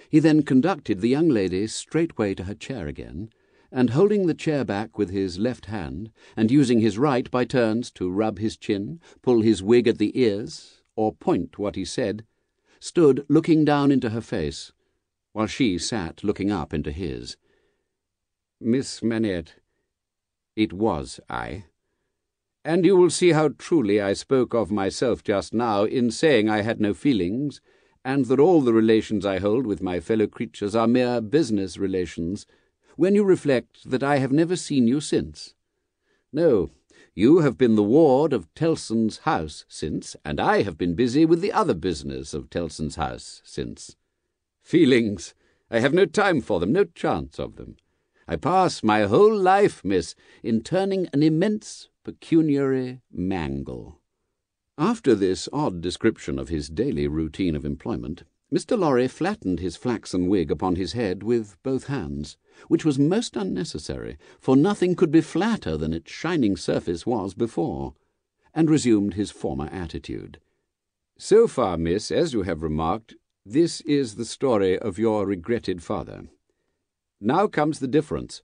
He then conducted the young lady straightway to her chair again, and holding the chair back with his left hand, and using his right by turns to rub his chin, pull his wig at the ears, or point what he said, stood looking down into her face, while she sat looking up into his. Miss Manette, it was I. And you will see how truly I spoke of myself just now in saying I had no feelings, and that all the relations I hold with my fellow creatures are mere business relations, when you reflect that I have never seen you since. No, you have been the ward of Tellson's house since, and I have been busy with the other business of Tellson's house since. Feelings! I have no time for them, no chance of them. I pass my whole life, miss, in turning an immense pecuniary mangle. After this odd description of his daily routine of employment, Mister Lorry flattened his flaxen wig upon his head with both hands, which was most unnecessary, for nothing could be flatter than its shining surface was before, and resumed his former attitude. So far, miss, as you have remarked, this is the story of your regretted father. Now comes the difference.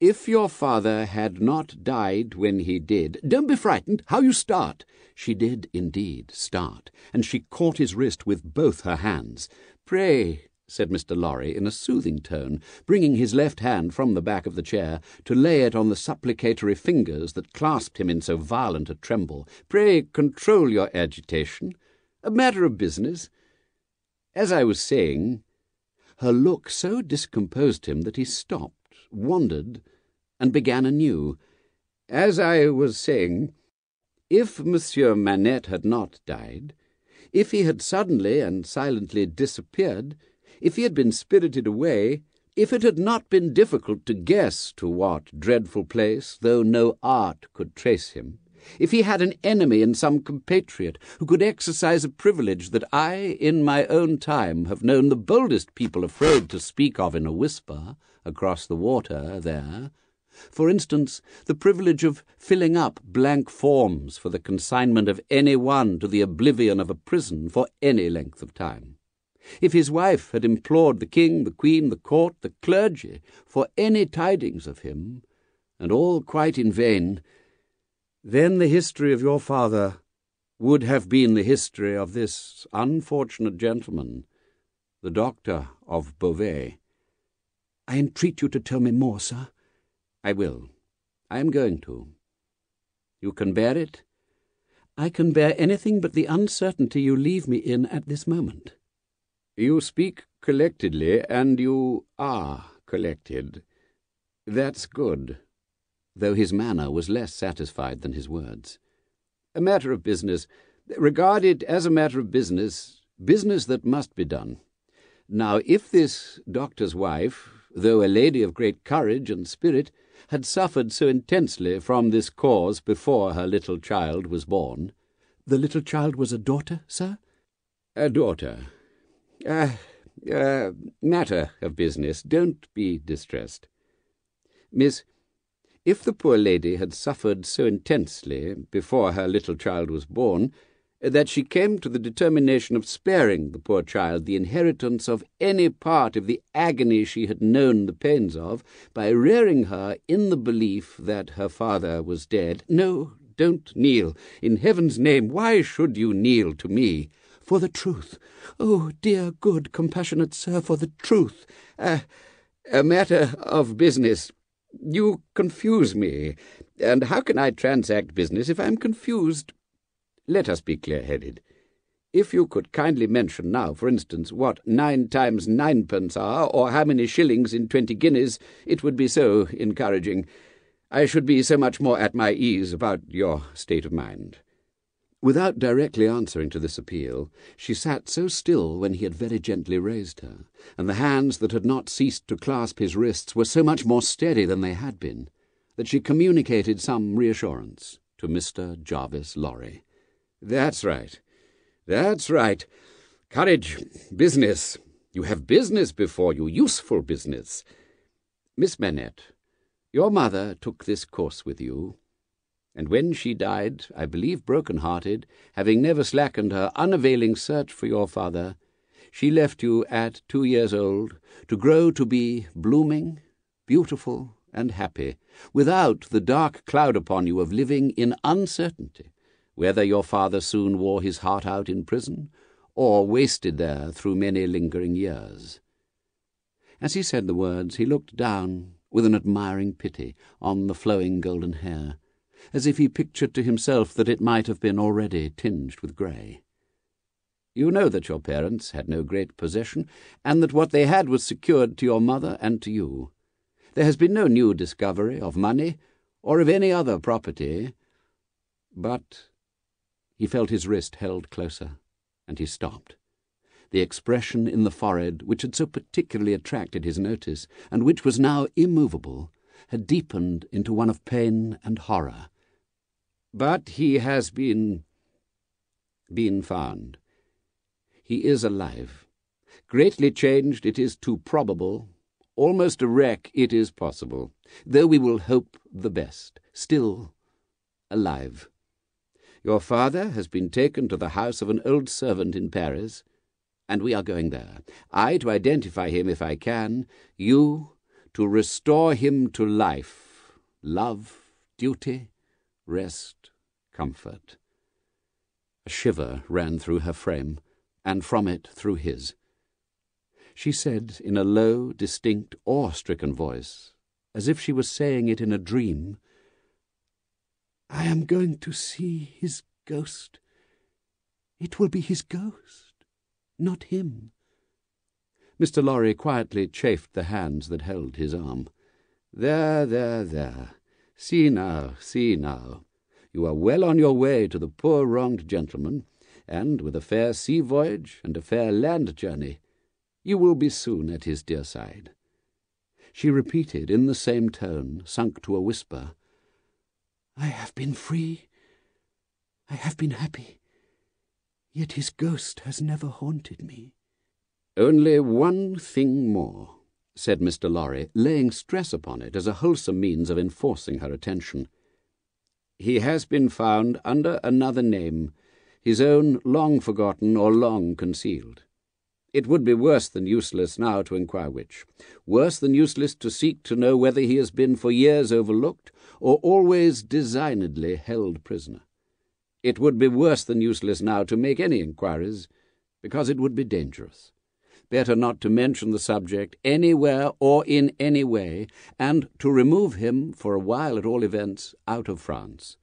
If your father had not died when he did, don't be frightened, how you start! She did indeed start, and she caught his wrist with both her hands. Pray, said Mister Lorry in a soothing tone, bringing his left hand from the back of the chair to lay it on the supplicatory fingers that clasped him in so violent a tremble, pray control your agitation. A matter of business. As I was saying, her look so discomposed him that he stopped, wandered, and began anew. As I was saying, if Monsieur Manette had not died, if he had suddenly and silently disappeared, if he had been spirited away, if it had not been difficult to guess to what dreadful place, though no art could trace him, if he had an enemy in some compatriot who could exercise a privilege that I, in my own time, have known the boldest people afraid to speak of in a whisper across the water there, for instance, the privilege of filling up blank forms for the consignment of any one to the oblivion of a prison for any length of time. If his wife had implored the king, the queen, the court, the clergy, for any tidings of him, and all quite in vain, then the history of your father would have been the history of this unfortunate gentleman, the doctor of Beauvais. I entreat you to tell me more, sir. I will. I am going to. You can bear it? I can bear anything but the uncertainty you leave me in at this moment. You speak collectedly, and you are collected. That's good, though his manner was less satisfied than his words. A matter of business. Regard it as a matter of business, business that must be done. Now, if this doctor's wife, though a lady of great courage and spirit, had suffered so intensely from this cause before her little child was born... The little child was a daughter, sir? A daughter. Ah, uh, uh, matter of business. Don't be distressed. Miss... If the poor lady had suffered so intensely before her little child was born that she came to the determination of sparing the poor child the inheritance of any part of the agony she had known the pains of by rearing her in the belief that her father was dead. No, don't kneel. In heaven's name, why should you kneel to me? for the truth. Oh, dear, good, compassionate sir, for the truth. Uh, a matter of business. You confuse me, and how can I transact business if I am confused? Let us be clear-headed. If you could kindly mention now, for instance, what nine times ninepence are, or how many shillings in twenty guineas, it would be so encouraging. I should be so much more at my ease about your state of mind." Without directly answering to this appeal, she sat so still when he had very gently raised her, and the hands that had not ceased to clasp his wrists were so much more steady than they had been, that she communicated some reassurance to Mister Jarvis Lorry. "That's right. That's right. Courage. Business. You have business before you, useful business. Miss Manette, your mother took this course with you, and when she died, I believe broken-hearted, having never slackened her unavailing search for your father, she left you at two years old to grow to be blooming, beautiful, and happy, without the dark cloud upon you of living in uncertainty, whether your father soon wore his heart out in prison, or wasted there through many lingering years." As he said the words, he looked down with an admiring pity on the flowing golden hair, as if he pictured to himself that it might have been already tinged with grey. "You know that your parents had no great possession, and that what they had was secured to your mother and to you. There has been no new discovery of money, or of any other property, but—" He felt his wrist held closer, and he stopped. The expression in the forehead, which had so particularly attracted his notice, and which was now immovable, had deepened into one of pain and horror. "But he has been... been found. He is alive. Greatly changed, it is too probable. Almost a wreck, it is possible. Though we will hope the best. Still alive. Your father has been taken to the house of an old servant in Paris, and we are going there. I to identify him if I can, you to restore him to life, love, duty, rest, comfort." A shiver ran through her frame, and from it through his. She said in a low, distinct, awe-stricken voice, as if she was saying it in a dream, "I am going to see his ghost. It will be his ghost, not him." Mister Lorry quietly chafed the hands that held his arm. "There, there, there. See now, see now. You are well on your way to the poor wronged gentleman, and with a fair sea voyage and a fair land journey, you will be soon at his dear side." She repeated in the same tone, sunk to a whisper, "I have been free. I have been happy. Yet his ghost has never haunted me." "Only one thing more," said Mister Lorry, laying stress upon it as a wholesome means of enforcing her attention. "He has been found under another name, his own long forgotten or long concealed. It would be worse than useless now to inquire which, worse than useless to seek to know whether he has been for years overlooked or always designedly held prisoner. It would be worse than useless now to make any inquiries, because it would be dangerous. Better not to mention the subject anywhere or in any way, and to remove him, for a while at all events, out of France.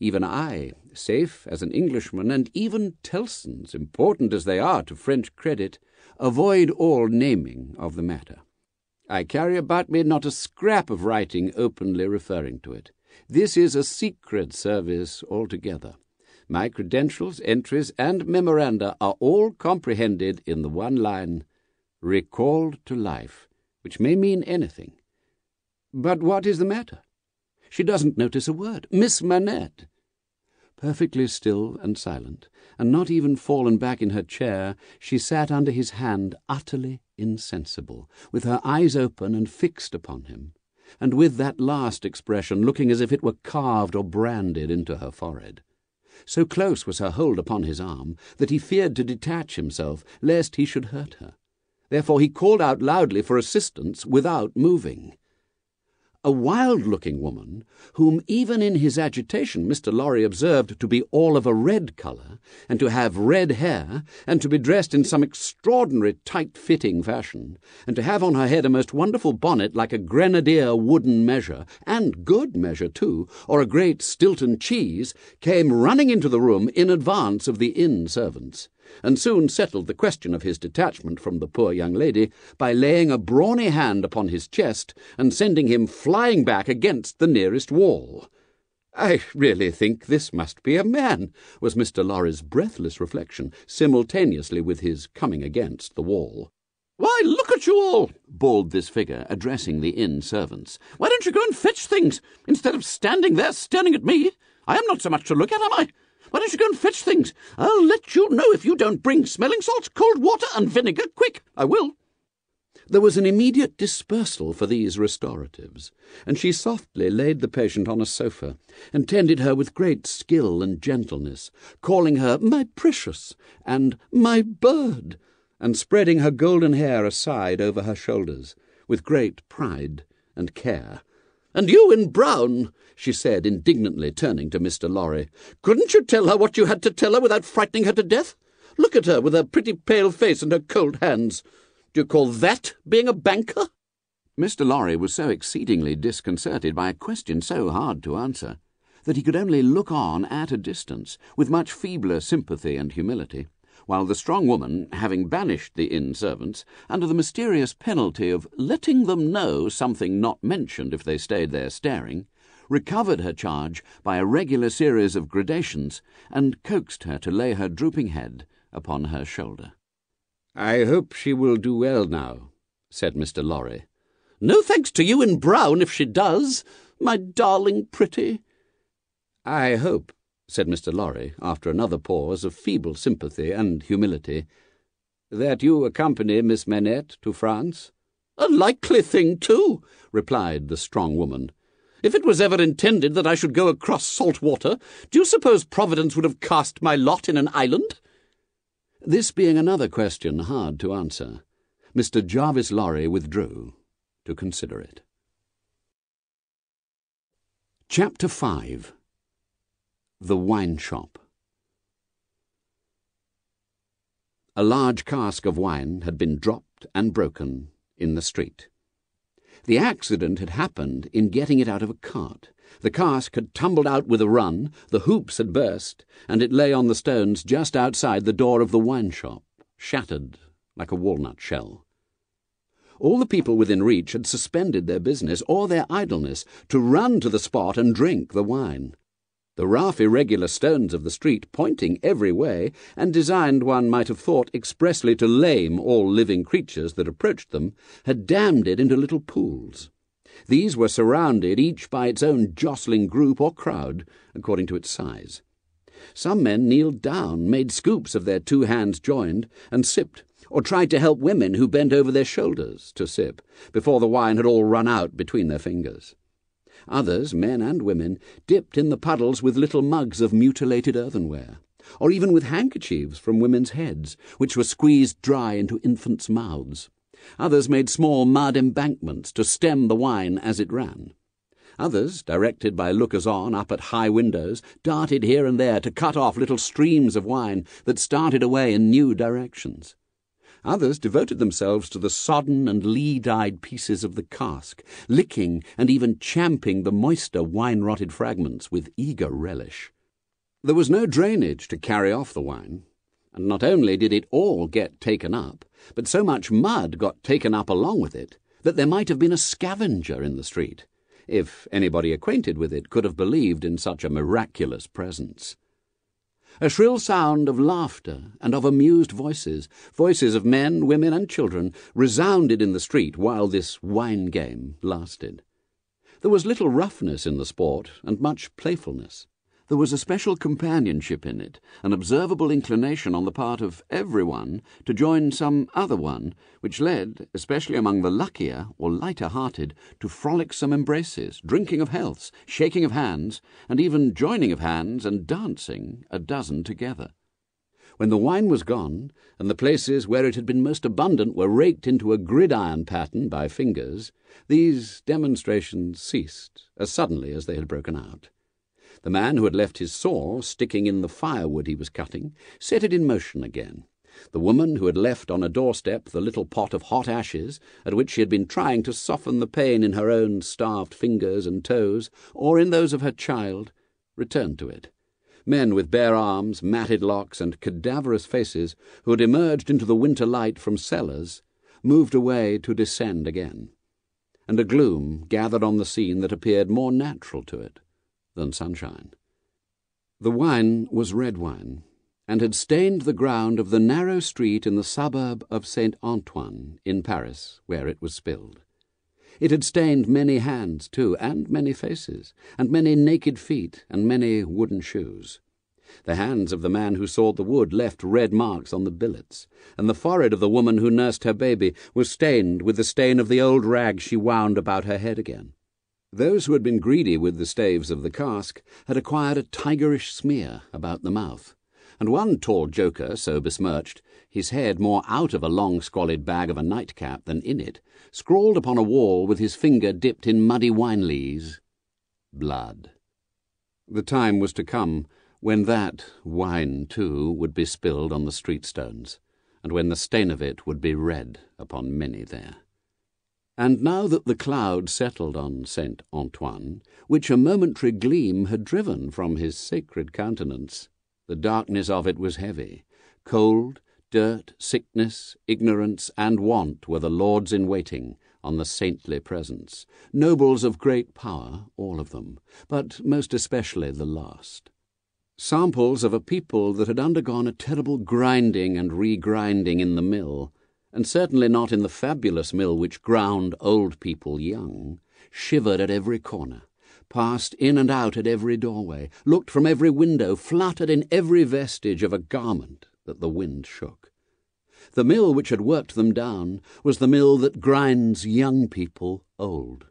Even I, safe as an Englishman, and even Tellson's, important as they are to French credit, avoid all naming of the matter. I carry about me not a scrap of writing openly referring to it. This is a secret service altogether. My credentials, entries, and memoranda are all comprehended in the one line, 'recalled to life,' which may mean anything. But what is the matter? She doesn't notice a word. Miss Manette!" Perfectly still and silent, and not even fallen back in her chair, she sat under his hand, utterly insensible, with her eyes open and fixed upon him, and with that last expression looking as if it were carved or branded into her forehead. So close was her hold upon his arm that he feared to detach himself, lest he should hurt her. Therefore he called out loudly for assistance without moving. a wild-looking woman, whom even in his agitation Mister Lorry observed to be all of a red colour, and to have red hair, and to be dressed in some extraordinary tight-fitting fashion, and to have on her head a most wonderful bonnet like a grenadier wooden measure, and good measure too, or a great Stilton cheese, came running into the room in advance of the inn servants, and soon settled the question of his detachment from the poor young lady by laying a brawny hand upon his chest and sending him flying back against the nearest wall. "I really think this must be a man," was Mister Lorry's breathless reflection, simultaneously with his coming against the wall. "Why, look at you all!" bawled this figure, addressing the inn servants. "Why don't you go and fetch things, instead of standing there staring at me? I am not so much to look at, am I? Why don't you go and fetch things? I'll let you know if you don't bring smelling salts, cold water, and vinegar, quick. I will." There was an immediate dispersal for these restoratives, and she softly laid the patient on a sofa, and tended her with great skill and gentleness, calling her "my precious" and "my bird," and spreading her golden hair aside over her shoulders, with great pride and care. "And you in brown," she said, indignantly turning to Mister Lorry. "Couldn't you tell her what you had to tell her without frightening her to death? Look at her with her pretty pale face and her cold hands. Do you call that being a banker?" Mister Lorry was so exceedingly disconcerted by a question so hard to answer that he could only look on at a distance, with much feebler sympathy and humility, while the strong woman, having banished the inn servants, under the mysterious penalty of letting them know something not mentioned if they stayed there staring, recovered her charge by a regular series of gradations, and coaxed her to lay her drooping head upon her shoulder. "I hope she will do well now," said Mister Lorry. "No thanks to you in brown if she does, my darling pretty." "I hope," said Mister Lorry, after another pause of feeble sympathy and humility, "that you accompany Miss Manette to France?" "A likely thing, too," replied the strong woman. "If it was ever intended that I should go across salt water, do you suppose Providence would have cast my lot in an island?" This being another question hard to answer, Mister Jarvis Lorry withdrew to consider it. Chapter Five. The Wine Shop. A large cask of wine had been dropped and broken in the street. The accident had happened in getting it out of a cart. The cask had tumbled out with a run, the hoops had burst, and it lay on the stones just outside the door of the wine shop, shattered like a walnut shell. All the people within reach had suspended their business or their idleness to run to the spot and drink the wine, the rough irregular stones of the street pointing every way, and designed, one might have thought, expressly to lame all living creatures that approached them, had dammed it into little pools. These were surrounded each by its own jostling group or crowd, according to its size. Some men kneeled down, made scoops of their two hands joined, and sipped, or tried to help women who bent over their shoulders to sip, before the wine had all run out between their fingers. Others, men and women, dipped in the puddles with little mugs of mutilated earthenware, or even with handkerchiefs from women's heads, which were squeezed dry into infants' mouths. Others made small mud embankments to stem the wine as it ran. Others, directed by lookers-on up at high windows, darted here and there to cut off little streams of wine that started away in new directions. Others devoted themselves to the sodden and lead-eyed pieces of the cask, licking and even champing the moister wine-rotted fragments with eager relish. There was no drainage to carry off the wine, and not only did it all get taken up, but so much mud got taken up along with it that there might have been a scavenger in the street, if anybody acquainted with it could have believed in such a miraculous presence. A shrill sound of laughter and of amused voices, voices of men, women, and children, resounded in the street while this wine game lasted. There was little roughness in the sport and much playfulness. There was a special companionship in it, an observable inclination on the part of everyone to join some other one, which led, especially among the luckier or lighter-hearted, to frolicsome embraces, drinking of healths, shaking of hands, and even joining of hands and dancing a dozen together. when the wine was gone, and the places where it had been most abundant were raked into a gridiron pattern by fingers, these demonstrations ceased as suddenly as they had broken out. The man who had left his saw sticking in the firewood he was cutting set it in motion again. The woman who had left on a doorstep the little pot of hot ashes at which she had been trying to soften the pain in her own starved fingers and toes, or in those of her child, returned to it. Men with bare arms, matted locks, and cadaverous faces, who had emerged into the winter light from cellars, moved away to descend again, and a gloom gathered on the scene that appeared more natural to it than sunshine. The wine was red wine, and had stained the ground of the narrow street in the suburb of Saint Antoine in Paris, where it was spilled. It had stained many hands, too, and many faces, and many naked feet, and many wooden shoes. The hands of the man who sawed the wood left red marks on the billets, and the forehead of the woman who nursed her baby was stained with the stain of the old rag she wound about her head again. Those who had been greedy with the staves of the cask had acquired a tigerish smear about the mouth, and one tall joker, so besmirched, his head more out of a long squalid bag of a nightcap than in it, scrawled upon a wall with his finger dipped in muddy wine lees, blood. The time was to come when that wine, too, would be spilled on the street stones, and when the stain of it would be red upon many there. And now that the cloud settled on Saint Antoine, which a momentary gleam had driven from his sacred countenance, the darkness of it was heavy. Cold, dirt, sickness, ignorance, and want were the lords in waiting on the saintly presence, nobles of great power, all of them, but most especially the last. Samples of a people that had undergone a terrible grinding and regrinding in the mill, and certainly not in the fabulous mill which ground old people young, shivered at every corner, passed in and out at every doorway, looked from every window, fluttered in every vestige of a garment that the wind shook. The mill which had worked them down was the mill that grinds young people old.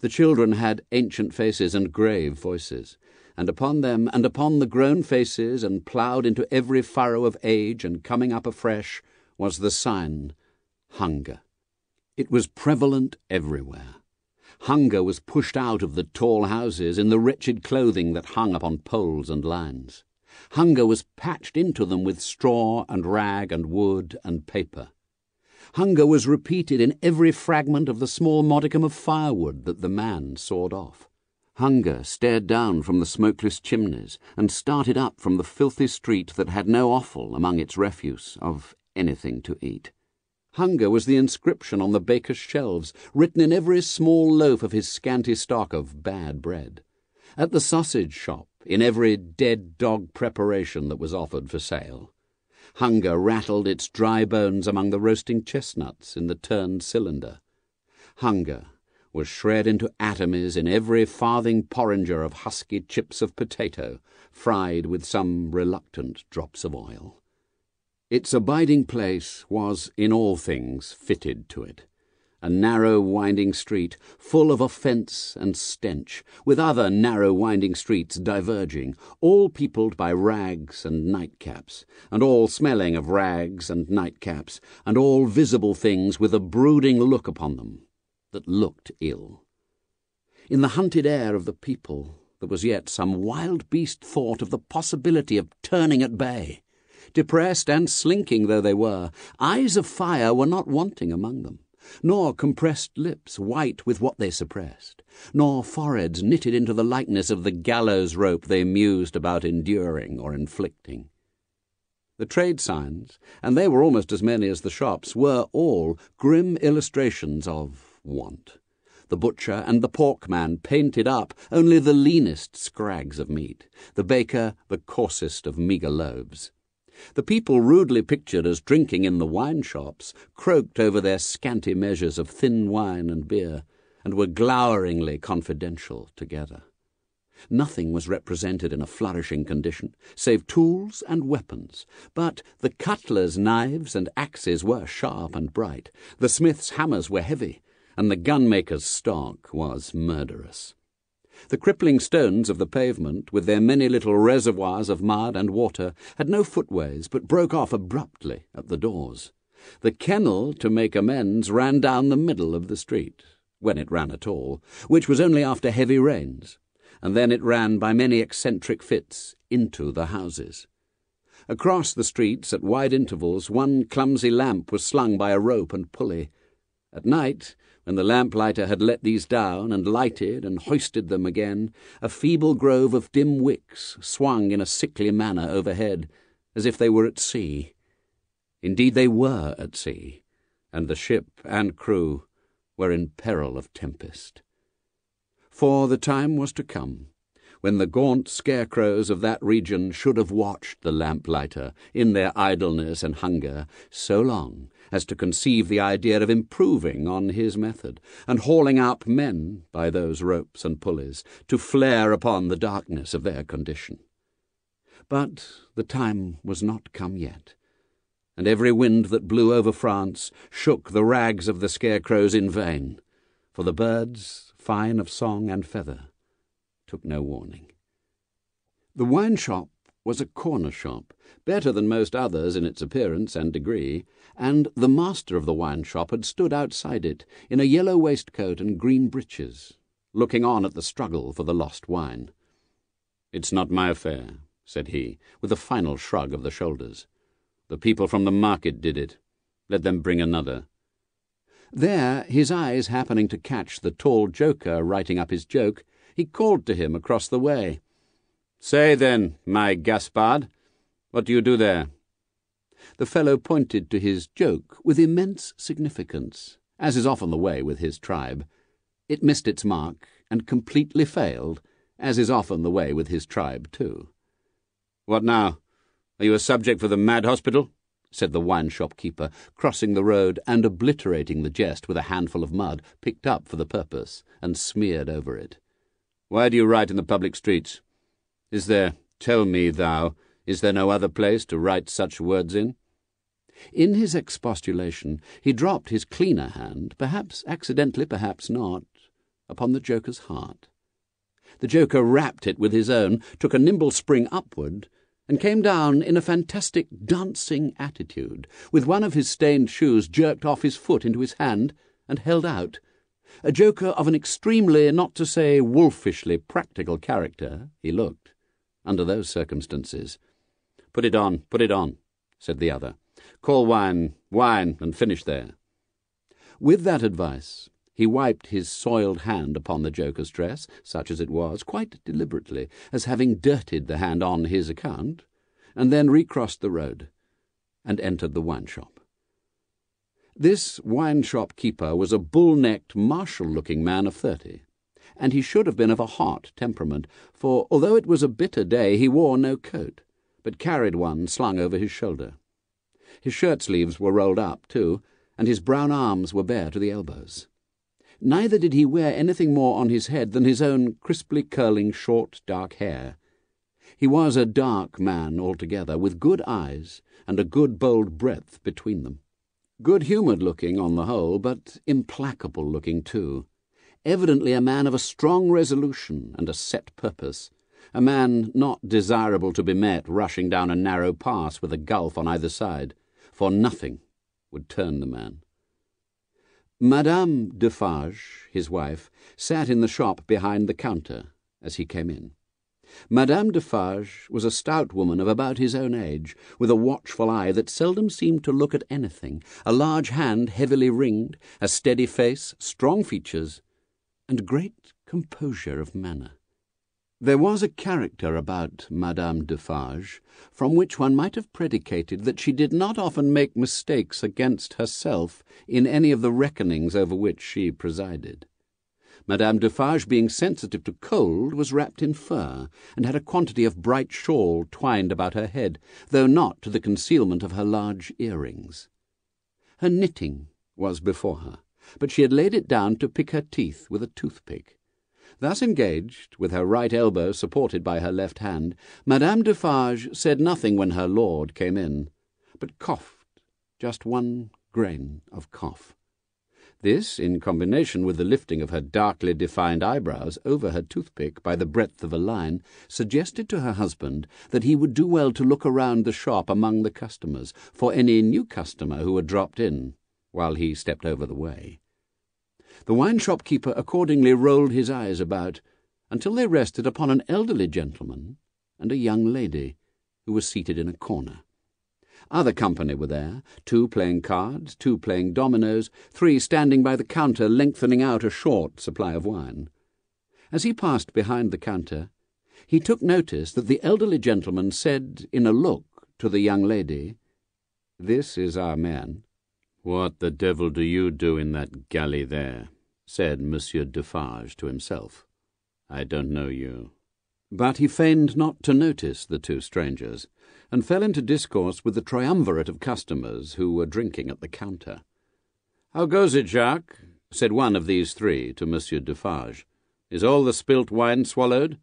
The children had ancient faces and grave voices, and upon them and upon the grown faces and ploughed into every furrow of age and coming up afresh was the sign, hunger. It was prevalent everywhere. Hunger was pushed out of the tall houses in the wretched clothing that hung upon poles and lines. Hunger was patched into them with straw and rag and wood and paper. Hunger was repeated in every fragment of the small modicum of firewood that the man sawed off. Hunger stared down from the smokeless chimneys and started up from the filthy street that had no offal among its refuse of anything to eat. Hunger was the inscription on the baker's shelves, written in every small loaf of his scanty stock of bad bread. At the sausage shop, in every dead dog preparation that was offered for sale. Hunger rattled its dry bones among the roasting chestnuts in the turned cylinder. Hunger was shred into atomies in every farthing porringer of husky chips of potato, fried with some reluctant drops of oil. Its abiding place was, in all things, fitted to it, a narrow winding street full of offence and stench, with other narrow winding streets diverging, all peopled by rags and nightcaps, and all smelling of rags and nightcaps, and all visible things with a brooding look upon them that looked ill. In the hunted air of the people there was yet some wild beast thought of the possibility of turning at bay. Depressed and slinking though they were, eyes of fire were not wanting among them, nor compressed lips white with what they suppressed, nor foreheads knitted into the likeness of the gallows rope they mused about enduring or inflicting. The trade signs, and they were almost as many as the shops, were all grim illustrations of want. The butcher and the porkman painted up only the leanest scrags of meat, the baker the coarsest of meagre loaves. The people rudely pictured as drinking in the wine shops croaked over their scanty measures of thin wine and beer, and were gloweringly confidential together. Nothing was represented in a flourishing condition, save tools and weapons, but the cutlers' knives and axes were sharp and bright, the smiths' hammers were heavy, and the gunmaker's stock was murderous. The crippling stones of the pavement, with their many little reservoirs of mud and water, had no footways but broke off abruptly at the doors. The kennel, to make amends, ran down the middle of the street, when it ran at all, which was only after heavy rains, and then it ran by many eccentric fits into the houses. Across the streets, at wide intervals, one clumsy lamp was slung by a rope and pulley. At night, when the lamplighter had let these down and lighted and hoisted them again, a feeble grove of dim wicks swung in a sickly manner overhead, as if they were at sea. Indeed, they were at sea, and the ship and crew were in peril of tempest. For the time was to come, when the gaunt scarecrows of that region should have watched the lamplighter, in their idleness and hunger, so long as to conceive the idea of improving on his method, and hauling up men, by those ropes and pulleys, to flare upon the darkness of their condition. But the time was not come yet, and every wind that blew over France shook the rags of the scarecrows in vain, for the birds, fine of song and feather, took no warning. The wine shop was a corner shop, better than most others in its appearance and degree, and the master of the wine shop had stood outside it, in a yellow waistcoat and green breeches, looking on at the struggle for the lost wine. "It's not my affair," said he, with a final shrug of the shoulders. "The people from the market did it. Let them bring another." There, his eyes happening to catch the tall joker writing up his joke, he called to him across the way. "Say then, my Gaspard, what do you do there?" The fellow pointed to his joke with immense significance, as is often the way with his tribe. It missed its mark and completely failed, as is often the way with his tribe too. "What now? Are you a subject for the mad hospital?" said the wine-shop keeper, crossing the road and obliterating the jest with a handful of mud picked up for the purpose and smeared over it. "Why do you write in the public streets? Is there, tell me thou, is there no other place to write such words in?" In his expostulation he dropped his cleaner hand, perhaps accidentally, perhaps not, upon the joker's heart. The joker rapped it with his own, took a nimble spring upward, and came down in a fantastic dancing attitude, with one of his stained shoes jerked off his foot into his hand and held out. A joker of an extremely, not to say wolfishly, practical character, he looked, under those circumstances. "Put it on, put it on," said the other. "Call wine, wine, and finish there." With that advice, he wiped his soiled hand upon the joker's dress, such as it was, quite deliberately, as having dirtied the hand on his account, and then recrossed the road, and entered the wine-shop. This wine-shop keeper was a bull-necked, martial-looking man of thirty, and he should have been of a hot temperament, for, although it was a bitter day, he wore no coat, but carried one slung over his shoulder. His shirt-sleeves were rolled up, too, and his brown arms were bare to the elbows. Neither did he wear anything more on his head than his own crisply curling short, dark hair. He was a dark man altogether, with good eyes and a good bold breadth between them. Good-humoured looking on the whole, but implacable looking too. Evidently a man of a strong resolution and a set purpose, a man not desirable to be met rushing down a narrow pass with a gulf on either side, for nothing would turn the man. Madame Defarge, his wife, sat in the shop behind the counter as he came in. Madame Defarge was a stout woman of about his own age, with a watchful eye that seldom seemed to look at anything, a large hand heavily ringed, a steady face, strong features, and great composure of manner. There was a character about Madame Defarge from which one might have predicated that she did not often make mistakes against herself in any of the reckonings over which she presided. Madame Defarge, being sensitive to cold, was wrapped in fur, and had a quantity of bright shawl twined about her head, though not to the concealment of her large earrings. Her knitting was before her, but she had laid it down to pick her teeth with a toothpick. Thus engaged, with her right elbow supported by her left hand, Madame Defarge said nothing when her lord came in, but coughed, just one grain of cough. This, in combination with the lifting of her darkly defined eyebrows over her toothpick by the breadth of a line, suggested to her husband that he would do well to look around the shop among the customers for any new customer who had dropped in, while he stepped over the way. The wine-shop keeper accordingly rolled his eyes about until they rested upon an elderly gentleman and a young lady who was seated in a corner. Other company were there, two playing cards, two playing dominoes, three standing by the counter lengthening out a short supply of wine. As he passed behind the counter, he took notice that the elderly gentleman said in a look to the young lady, "This is our man." "What the devil do you do in that galley there?" said Monsieur Defarge to himself. "I don't know you." But he feigned not to notice the two strangers, and fell into discourse with the triumvirate of customers who were drinking at the counter. "How goes it, Jacques?" said one of these three to Monsieur Defarge. "Is all the spilt wine swallowed?"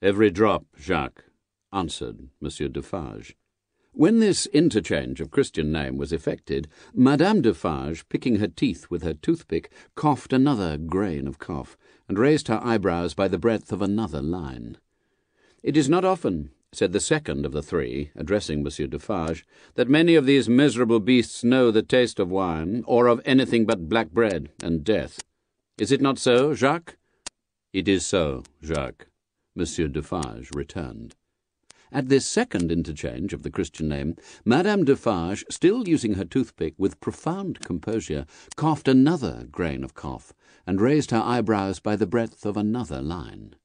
"Every drop, Jacques," answered Monsieur Defarge. When this interchange of Christian name was effected, Madame Defarge, picking her teeth with her toothpick, coughed another grain of cough, and raised her eyebrows by the breadth of another line. "It is not often," said the second of the three, addressing Monsieur Defarge, "that many of these miserable beasts know the taste of wine, or of anything but black bread and death. Is it not so, Jacques?" "It is so, Jacques," Monsieur Defarge returned. At this second interchange of the Christian name, Madame Defarge, still using her toothpick with profound composure, coughed another grain of cough, and raised her eyebrows by the breadth of another line.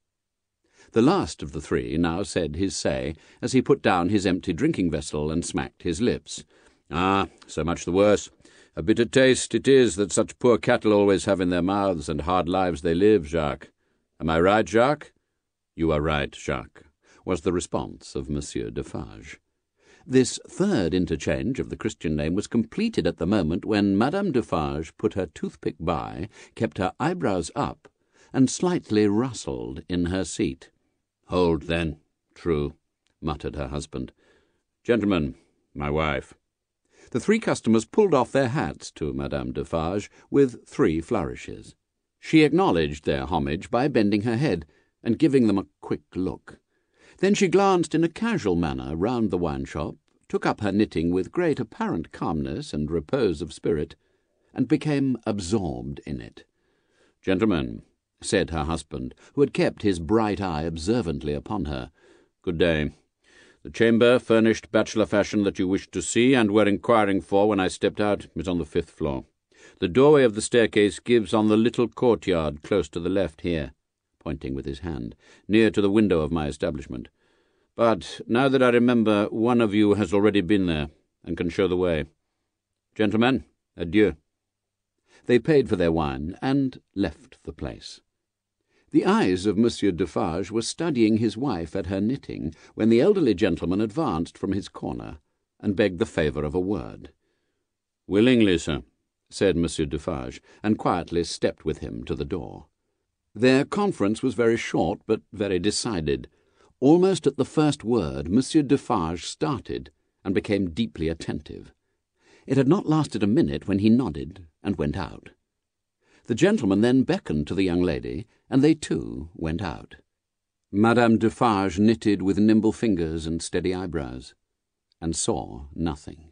The last of the three now said his say, as he put down his empty drinking vessel and smacked his lips. "Ah, so much the worse. A bitter taste it is that such poor cattle always have in their mouths, and hard lives they live, Jacques. Am I right, Jacques?" "You are right, Jacques," was the response of Monsieur Defarge. This third interchange of the Christian name was completed at the moment when Madame Defarge put her toothpick by, kept her eyebrows up, and slightly rustled in her seat. "Hold, then. True," muttered her husband. "Gentlemen, my wife." The three customers pulled off their hats to Madame Defarge with three flourishes. She acknowledged their homage by bending her head and giving them a quick look. Then she glanced in a casual manner round the wine-shop, took up her knitting with great apparent calmness and repose of spirit, and became absorbed in it. "Gentlemen," said her husband, who had kept his bright eye observantly upon her. "Good day. The chamber, furnished bachelor fashion, that you wished to see and were inquiring for when I stepped out, is on the fifth floor. The doorway of the staircase gives on the little courtyard close to the left here," pointing with his hand, "near to the window of my establishment. But now that I remember, one of you has already been there and can show the way. Gentlemen, adieu." They paid for their wine and left the place. The eyes of Monsieur Defarge were studying his wife at her knitting when the elderly gentleman advanced from his corner and begged the favour of a word. "Willingly, sir," said Monsieur Defarge, and quietly stepped with him to the door. Their conference was very short but very decided. Almost at the first word, Monsieur Defarge started and became deeply attentive. It had not lasted a minute when he nodded and went out. The gentleman then beckoned to the young lady, and they too went out. Madame Defarge knitted with nimble fingers and steady eyebrows, and saw nothing.